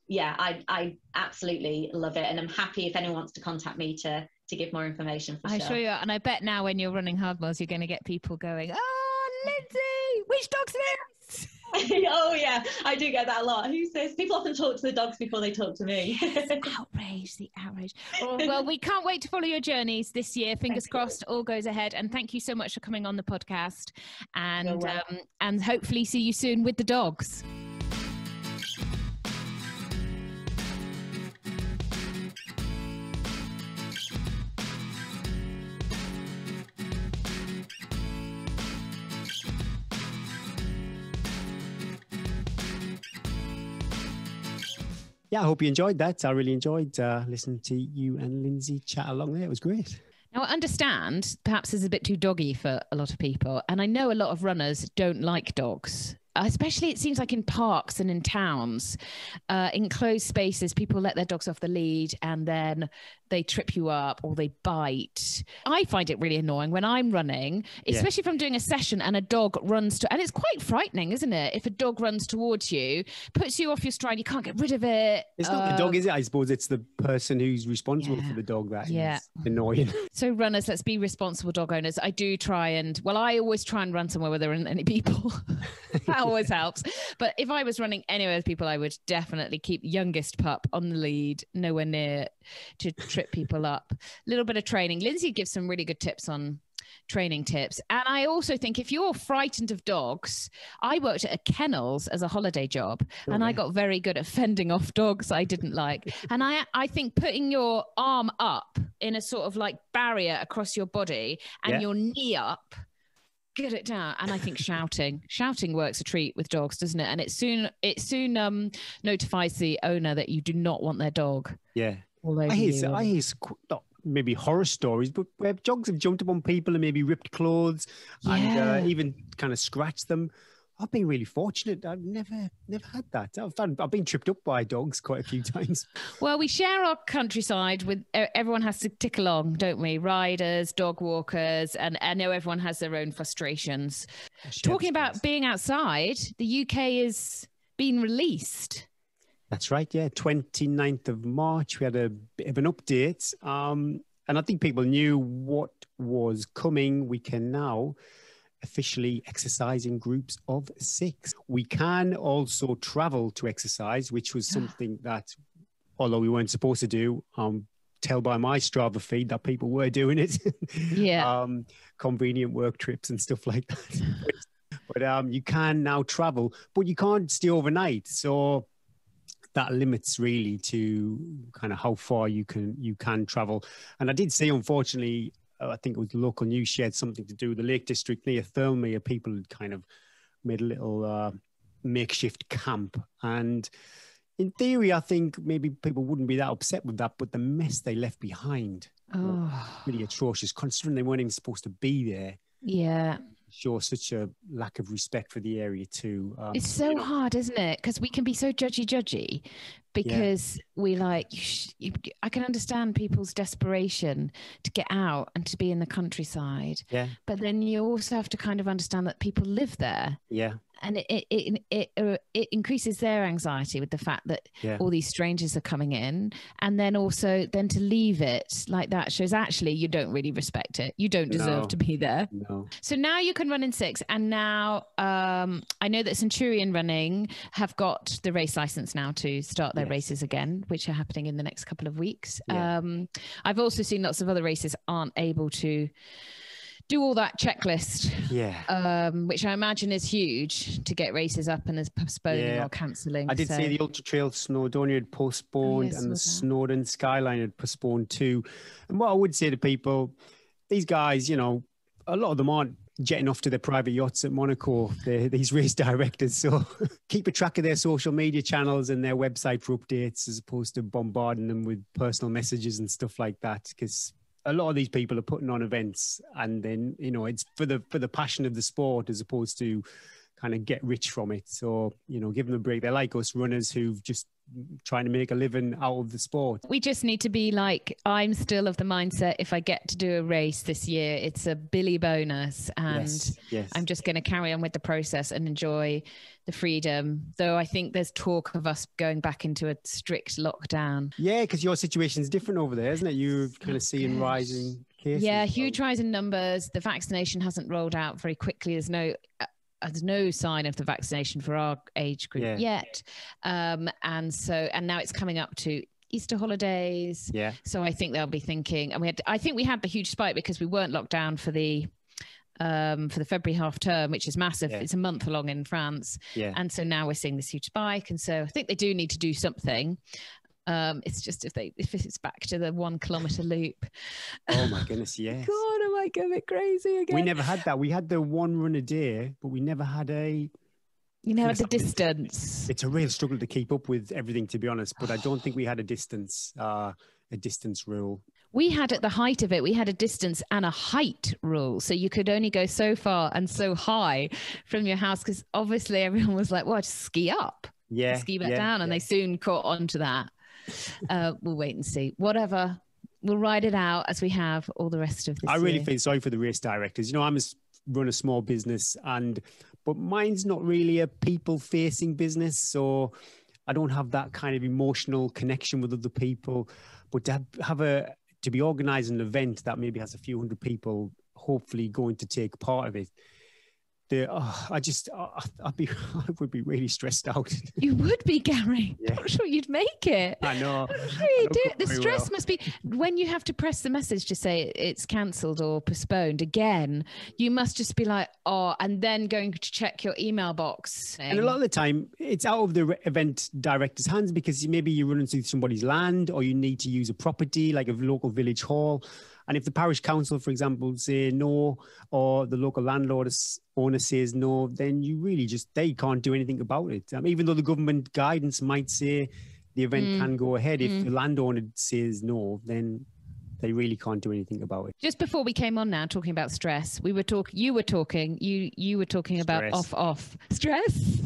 yeah, I absolutely love it. And I'm happy if anyone wants to contact me to give more information. For sure. I assure you. And I bet now when you're running Hardmoors, you're going to get people going, oh, Lindsey, which dog's this? Oh yeah, I do get that a lot. Who's this? People often talk to the dogs before they talk to me. Yes, outrage, the outrage. Well, we can't wait to follow your journeys this year. Fingers crossed, all goes ahead. And thank you so much for coming on the podcast. And and hopefully see you soon with the dogs. Yeah, I hope you enjoyed that. I really enjoyed listening to you and Lindsey chat along there. It was great. Now, I understand perhaps this is a bit too doggy for a lot of people. And I know a lot of runners don't like dogs, especially it seems like in parks and in towns, in closed spaces, people let their dogs off the lead and then they trip you up or they bite. I find it really annoying when I'm running, especially if I'm doing a session and a dog runs to, and it's quite frightening, isn't it? If a dog runs towards you, puts you off your stride, you can't get rid of it. It's not the dog, is it? I suppose it's the person who's responsible for the dog that is annoying. So runners, let's be responsible dog owners. I do try and, well, I always try and run somewhere where there aren't any people. That always helps. But if I was running anywhere with people, I would definitely keep youngest pup on the lead, nowhere near to trip people up. A little bit of training. Lindsey gives some really good tips on training tips. And I also think if you're frightened of dogs, I worked at a kennels as a holiday job, and I got very good at fending off dogs I didn't like. And I think putting your arm up in a sort of like barrier across your body and your knee up, get it down. And I think shouting works a treat with dogs, doesn't it? And it soon notifies the owner that you do not want their dog. Yeah. I hear not maybe horror stories, but where dogs have jumped up on people and maybe ripped clothes and even kind of scratched them. I've been really fortunate. I've never had that. I've been tripped up by dogs quite a few times. Well, we share our countryside with everyone has to tick along, don't we? Riders, dog walkers, and I know everyone has their own frustrations. Talking about being outside, the UK is being released. That's right, yeah. 29th of March, we had a bit of an update. And I think people knew what was coming. We can now officially exercise in groups of 6. We can also travel to exercise, which was something that, although we weren't supposed to do, tell by my Strava feed that people were doing it. Convenient work trips and stuff like that. But you can now travel, but you can't stay overnight. So that limits really to kind of how far you can travel. And I did see, unfortunately, I think it was local news shared something to do with the Lake District near Thirlmere. People had kind of made a little makeshift camp, and in theory, I think maybe people wouldn't be that upset with that, but the mess they left behind was really atrocious, considering they weren't even supposed to be there. Yeah. Sure, such a lack of respect for the area too. It's so hard, isn't it? Because we can be so judgy because we like, I can understand people's desperation to get out and to be in the countryside. Yeah. But then you also have to kind of understand that people live there. Yeah. And it increases their anxiety with the fact that all these strangers are coming in, and then also then to leave it like that shows actually you don't really respect it. You don't deserve to be there. No. So now you can run in 6, and now I know that Centurion Running have got the race license now to start their races again, which are happening in the next couple of weeks. Yeah. I've also seen lots of other races aren't able to do all that checklist, which I imagine is huge to get races up, and there's postponing or cancelling. I did see the Ultra Trail Snowdonia had postponed, and the Snowden Skyline had postponed too. And what I would say to people, these guys, you know, a lot of them aren't jetting off to their private yachts at Monaco. They're these race directors, so keep a track of their social media channels and their website for updates, as opposed to bombarding them with personal messages and stuff like that, because a lot of these people are putting on events, and then, you know, it's for the passion of the sport as opposed to kind of get rich from it. So, you know, give them a break. They're like us runners who've just trying to make a living out of the sport. We just need to be like, I'm still of the mindset, if I get to do a race this year, it's a Billy bonus, and I'm just going to carry on with the process and enjoy the freedom. Though I think there's talk of us going back into a strict lockdown. Yeah, because your situation's different over there, isn't it? You're kind of seeing rising cases. Yeah, huge rise in numbers. The vaccination hasn't rolled out very quickly. There's no sign of the vaccination for our age group yet. And now it's coming up to Easter holidays. Yeah. So I think they'll be thinking, and I think we had the huge spike because we weren't locked down for the February half term, which is massive. Yeah. It's a month long in France. Yeah. And so now we're seeing this huge spike. And so I think they do need to do something. It's just if it's back to the 1 kilometer loop. Oh my goodness, yes. God, am I going crazy again? We never had that. We had the 1 run a day, but we never had a... You know, the distance. It's a real struggle to keep up with everything, to be honest, but I don't think we had a distance rule. We had, at the height of it, we had a distance and a height rule. So you could only go so far and so high from your house, because obviously everyone was like, well, just ski up. Yeah. Ski back down. And they soon caught on to that. We'll wait and see. Whatever, we'll ride it out as we have all the rest of this year. I really feel sorry for the race directors. You know, I'm run a small business, but mine's not really a people-facing business, so I don't have that kind of emotional connection with other people. But to be organising an event that maybe has a few hundred people hopefully going to take part of it. I would be really stressed out. You would be, Gary. Yeah. I'm not sure you'd make it. I know. The stress must be, when you have to press the message to say it's cancelled or postponed again, you must just be like, and then going to check your email box. And a lot of the time, it's out of the event director's hands, because maybe you're running through somebody's land, or you need to use a property, like a local village hall. And if the parish council, for example, say no, or the local landlord owner says no, then you really they can't do anything about it. Even though the government guidance might say the event can go ahead, if the landowner says no, then they really can't do anything about it. Just before we came on now, talking about stress, you were talking about off stress,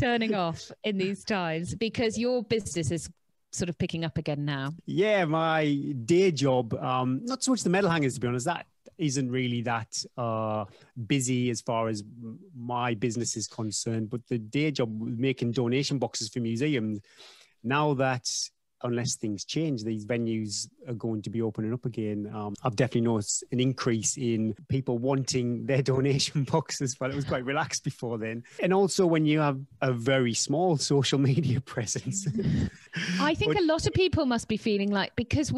turning off in these times, because your business is sort of picking up again now. Yeah, my day job, not so much the metal hangers, to be honest, that isn't really that busy as far as my business is concerned, but the day job making donation boxes for museums, now that, unless things change, these venues are going to be opening up again. I've definitely noticed an increase in people wanting their donation boxes, but it was quite relaxed before then. And also when you have a very small social media presence. I think a lot of people must be feeling like, because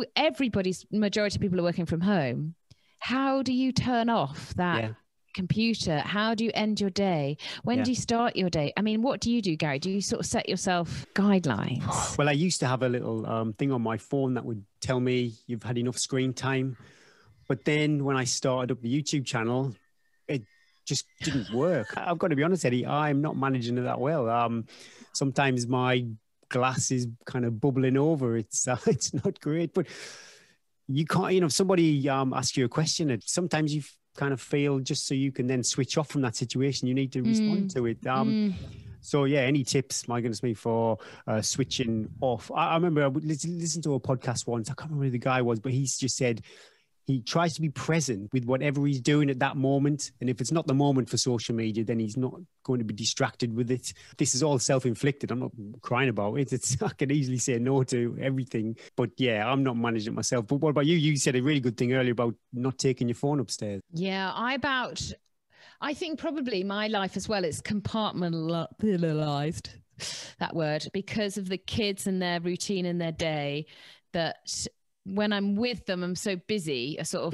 majority of people are working from home, how do you turn off that computer? How do you end your day? When do you start your day? I mean, what do you do, Gary? Do you sort of set yourself guidelines? Well, I used to have a little thing on my phone that would tell me you've had enough screen time. But then when I started up the YouTube channel, it just didn't work. I've got to be honest, Eddie, I'm not managing it that well. Sometimes my glass is kind of bubbling over. It's not great, but you can't, you know, if somebody asks you a question, and sometimes you kind of feel just so you can then switch off from that situation, you need to respond to it. So yeah, any tips, my goodness me, for switching off? I remember I would listen to a podcast once. I can't remember who the guy was, but he just said he tries to be present with whatever he's doing at that moment. And if it's not the moment for social media, then he's not going to be distracted with it. This is all self-inflicted. I'm not crying about it. I can easily say no to everything. But yeah, I'm not managing it myself. But what about you? You said a really good thing earlier about not taking your phone upstairs. Yeah, I think probably my life as well, it's compartmentalized, that word, because of the kids and their routine and their day, that when I'm with them, I'm so busy. So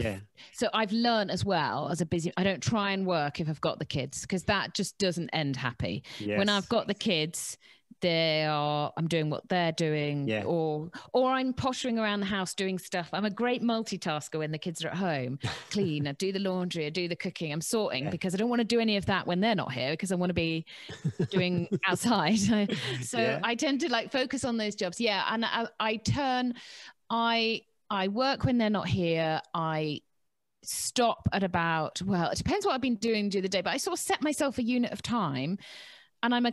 I've learned as well as a busy, I don't try and work if I've got the kids, because that just doesn't end happy. Yes. When I've got the kids, I'm doing what they're doing, or I'm pottering around the house doing stuff. I'm a great multitasker when the kids are at home. Clean, I do the laundry, I do the cooking, I'm sorting, because I don't want to do any of that when they're not here, because I want to be doing outside. So I tend to like focus on those jobs. Yeah. And I work when they're not here. I stop at about, well, it depends what I've been doing during the day, but I sort of set myself a unit of time. And I'm a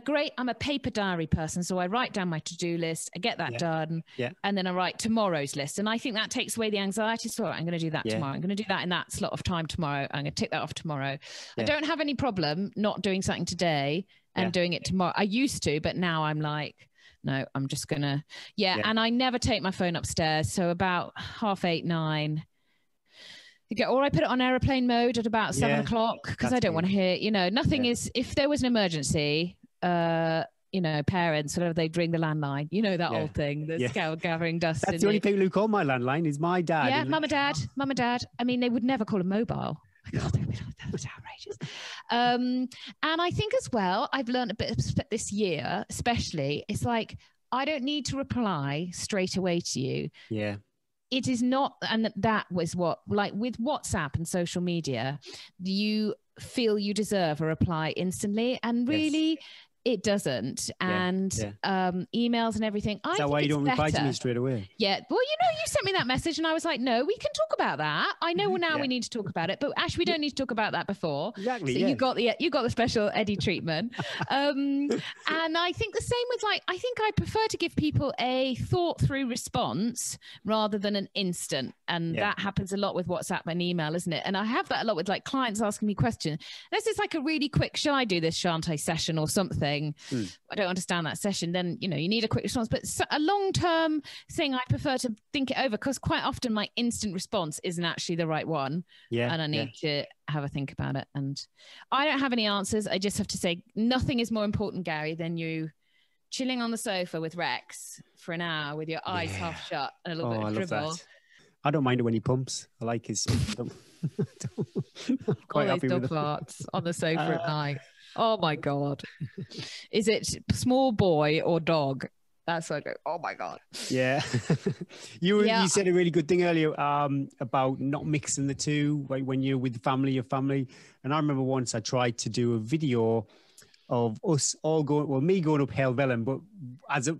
paper diary person. So I write down my to-do list. I get that done. Yeah. And then I write tomorrow's list. And I think that takes away the anxiety. So I'm going to do that tomorrow. I'm going to do that in that slot of time tomorrow. I'm going to tick that off tomorrow. Yeah. I don't have any problem not doing something today and doing it tomorrow. I used to, but now I'm like, no, I'm just going to. Yeah. And I never take my phone upstairs. So about 8:30, 9:30. Or I put it on airplane mode at about 7 o'clock, because I don't want to hear, you know, nothing is, if there was an emergency, you know, parents, whatever, they'd ring the landline, you know, that old thing, the gathering dust. That's the only people who call my landline is my dad. Yeah, mum and dad. I mean, they would never call a mobile. Oh, God, that was outrageous. And I think as well, I've learned a bit this year, especially, it's like, I don't need to reply straight away to you. Yeah. It is not, and that was what, like with WhatsApp and social media, you feel you deserve a reply instantly, and really it doesn't. And emails and everything. Is that why you don't reply to me straight away? Yeah. Well, you know, you sent me that message and I was like, no, we can talk about that. I know now we need to talk about it, but actually we don't need to talk about that before. Exactly. So you got the special Eddie treatment. And I think the same with like, I think I prefer to give people a thought through response rather than an instant. And that happens a lot with WhatsApp and email, isn't it? And I have that a lot with like clients asking me questions. Unless it's like a really quick, shall I do this, shan't I session or something. I don't understand that session, then you know you need a quick response. But a long-term thing, I prefer to think it over, because quite often my instant response isn't actually the right one, and I need to have a think about it. And I don't have any answers. I just have to say nothing is more important, Gary, than you chilling on the sofa with Rex for an hour with your eyes half shut and a little bit of dribble. Love that. I don't mind it when he pumps. I like his I'm quite happy with farts on the sofa at night. Oh my God. Is it small boy or dog? That's what I go, oh my God. Yeah. You said a really good thing earlier about not mixing the two, like when you're with family, your family. And I remember once I tried to do a video of us all me going up Hale Vellum, but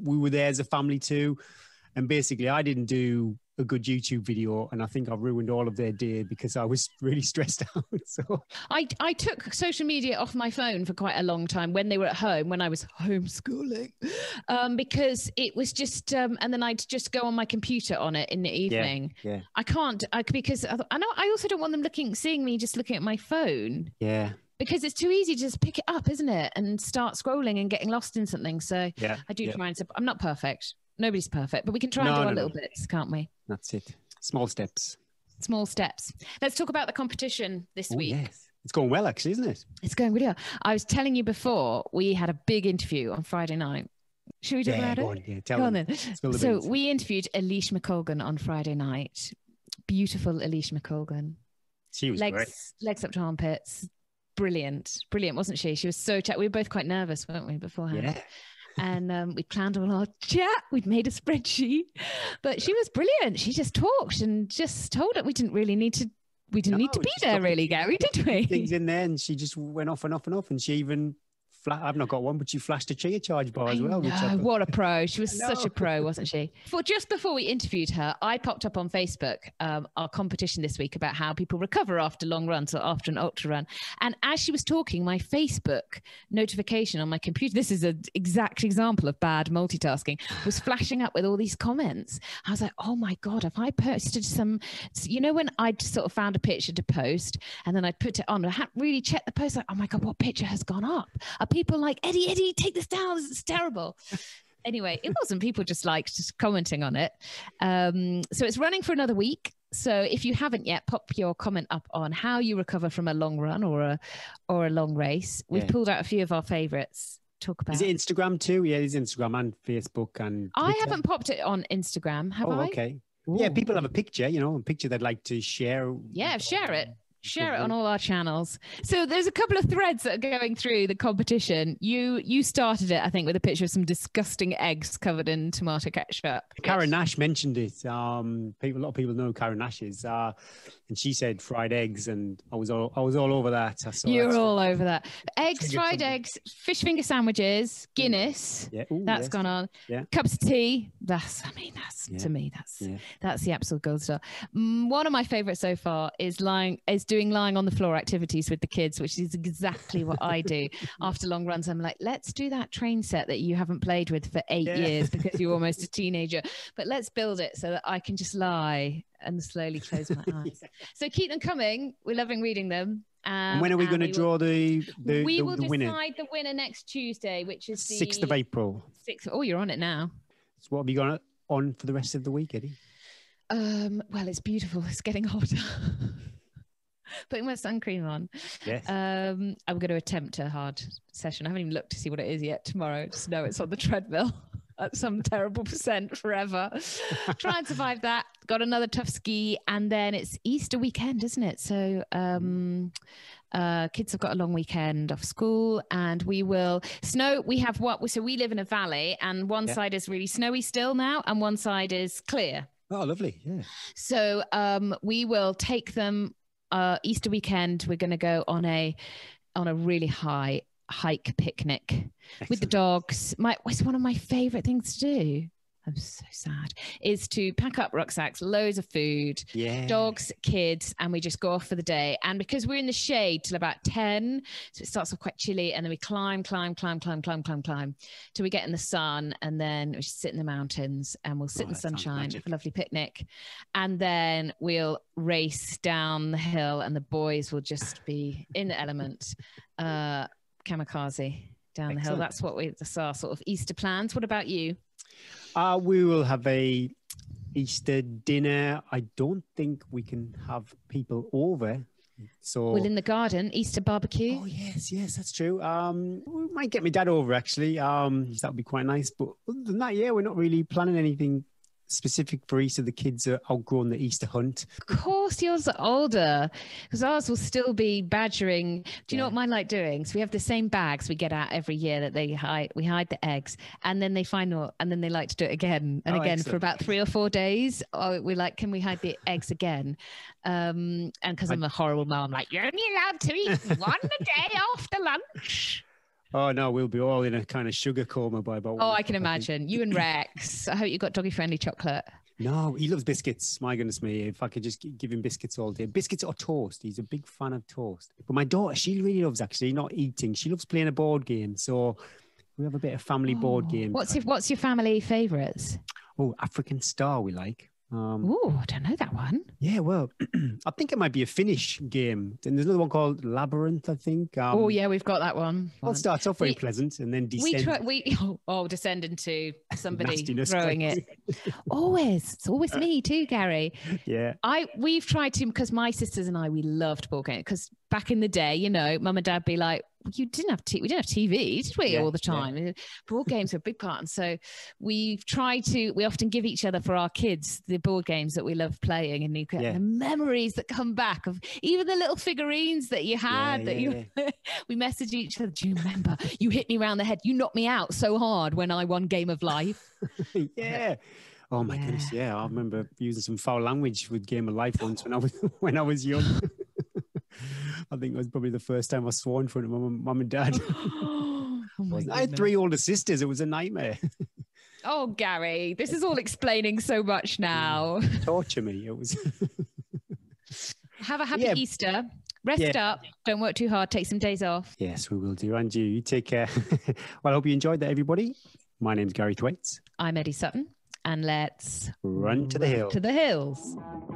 we were there as a family too. And basically I didn't do a good YouTube video, and I think I've ruined all of their day because I was really stressed out. So I took social media off my phone for quite a long time when they were at home, when I was homeschooling, because it was just and then I'd just go on my computer on it in the evening. Yeah. I also don't want them seeing me just looking at my phone. Yeah. Because it's too easy to just pick it up, isn't it? And start scrolling and getting lost in something. So I do try and I'm not perfect. Nobody's perfect, but we can try and do our little bits, can't we? That's it. Small steps. Small steps. Let's talk about the competition this week. Yes. It's going well, actually, isn't it? It's going really well. I was telling you before, we had a big interview on Friday night. Should we do that? Go on then. So we interviewed Eilish McColgan on Friday night. Beautiful Eilish McColgan. She was great. Legs up to armpits. brilliant, wasn't she? She was so chat. We were both quite nervous, weren't we, beforehand? Yeah. And we planned all our chat. We'd made a spreadsheet, but she was brilliant. She just talked and just told it. We didn't really need to. We didn't need to be there, really, Gary, did we? Things in there, and she just went off and off and off. And she even, I've not got one, but she flashed a Chia Charge bar as well. What a pro! She was such a pro, wasn't she? Just before we interviewed her, I popped up on Facebook our competition this week about how people recover after long runs or after an ultra run. And as she was talking, my Facebook notification on my computer, this is an exact example of bad multitasking, was flashing up with all these comments. I was like, oh my God, have I posted some? You know, when I sort of found a picture to post and then I put it on, I hadn't really checked the post. Like, oh my God, what picture has gone up? Are people like, Eddie, take this down, it's terrible. Anyway, it wasn't, people just liked just commenting on it. So it's running for another week. So if you haven't yet, pop your comment up on how you recover from a long run or a long race. We've pulled out a few of our favorites. Talk about. Is it Instagram too? Yeah, it's Instagram and Facebook and Twitter. I haven't popped it on Instagram, have I? Okay. Ooh. Yeah, people have a picture, you know, a picture they'd like to share. Yeah, share it. Share it on all our channels. So there's a couple of threads that are going through the competition. You started it, I think, with a picture of some disgusting eggs covered in tomato ketchup. Karen Nash mentioned it. A lot of people know Karen Nash is, and she said fried eggs, and I was all over that. You're all over that. Eggs, fried eggs, fish finger sandwiches, Guinness. Yeah. Ooh, that's gone on. Yeah. Cups of tea. To me that's the absolute gold star. One of my favorites so far is lying on the floor activities with the kids, which is exactly what I do after long runs. I'm like, let's do that train set that you haven't played with for 8 years because you're almost a teenager, but let's build it so that I can just lie and slowly close my eyes. So keep them coming. We're loving reading them. And when are we going to draw the winner? We will decide the winner next Tuesday, which is the 6th of April. Oh, you're on it now. So what have you got on for the rest of the week, Eddie? Well, it's beautiful. It's getting hotter. Putting my sun cream on. Yes. I'm going to attempt a hard session. I haven't even looked to see what it is yet tomorrow. Just know it's on the treadmill at some terrible % forever. Try and survive that. Got another tough ski. And then it's Easter weekend, isn't it? So kids have got a long weekend off school, and we will snow. We have so we live in a valley, and one side is really snowy still now, and one side is clear. Oh, lovely. Yeah. So we will take them Easter weekend. We're going to go on a really high hike picnic. Excellent. With the dogs. It's one of my favorite things to do. I'm so sad. Is to pack up rucksacks, loads of food, dogs, kids, and we just go off for the day. And because we're in the shade till about 10, so it starts off quite chilly, and then we climb till we get in the sun, and then we just sit in the mountains, and we'll sit in the sunshine, have a lovely picnic, and then we'll race down the hill, and the boys will just be in the element, kamikaze down the hill. That's what that's our sort of Easter plans. What about you? We will have a Easter dinner. I don't think we can have people over. So within the garden, Easter barbecue. Oh yes, that's true. We might get my dad over actually. That would be quite nice. But other than that, yeah, we're not really planning anything specific for Easter. The kids are outgrown the Easter hunt. Of course, yours are older, because ours will still be badgering. Do you know what mine like doing? So we have the same bags we get out every year that they hide. We hide the eggs, and then they find out, and then they like to do it again and again. Excellent. For about 3 or 4 days. We're like, can we hide the eggs again? And because I'm a horrible mom, like, you're only allowed to eat one a day after lunch. Oh, no, we'll be all in a kind of sugar coma by about... Oh, I can imagine. You and Rex. I hope you got doggy-friendly chocolate. No, he loves biscuits. My goodness me, if I could just give him biscuits all day. Biscuits or toast. He's a big fan of toast. But my daughter, she really loves actually not eating. She loves playing a board game. So we have a bit of family board game. What's your family favourites? Oh, African Star we like. Oh, I don't know that one. Yeah, well, I think it might be a Finnish game. And there's another one called Labyrinth, I think. Oh, yeah, we've got that one. Well, it starts off very pleasant and then descends. Descend into somebody throwing it. Always. It's always me too, Gary. Yeah. We've tried to, because my sisters and I, we loved board games. Because back in the day, you know, mum and dad be like, you didn't have we didn't have TV, did we? Yeah, all the time. Yeah. Board games were a big part, and so we've tried to. We often give each other for our kids the board games that we love playing, and you get the memories that come back of even the little figurines that you had. We message each other. Do you remember? You hit me round the head. You knocked me out so hard when I won Game of Life. Oh my goodness. Yeah, I remember using some foul language with Game of Life once when I was young. I think it was probably the first time I swore in front of my mum and dad. I had 3 older sisters. It was a nightmare. Oh, Gary, this is all explaining so much now. Torture me. It was. Have a happy Easter. Rest up. Don't work too hard. Take some days off. Yes, we will do. And you take care. Well, I hope you enjoyed that, everybody. My name's Gary Thwaites. I'm Eddie Sutton. And let's run to the hills.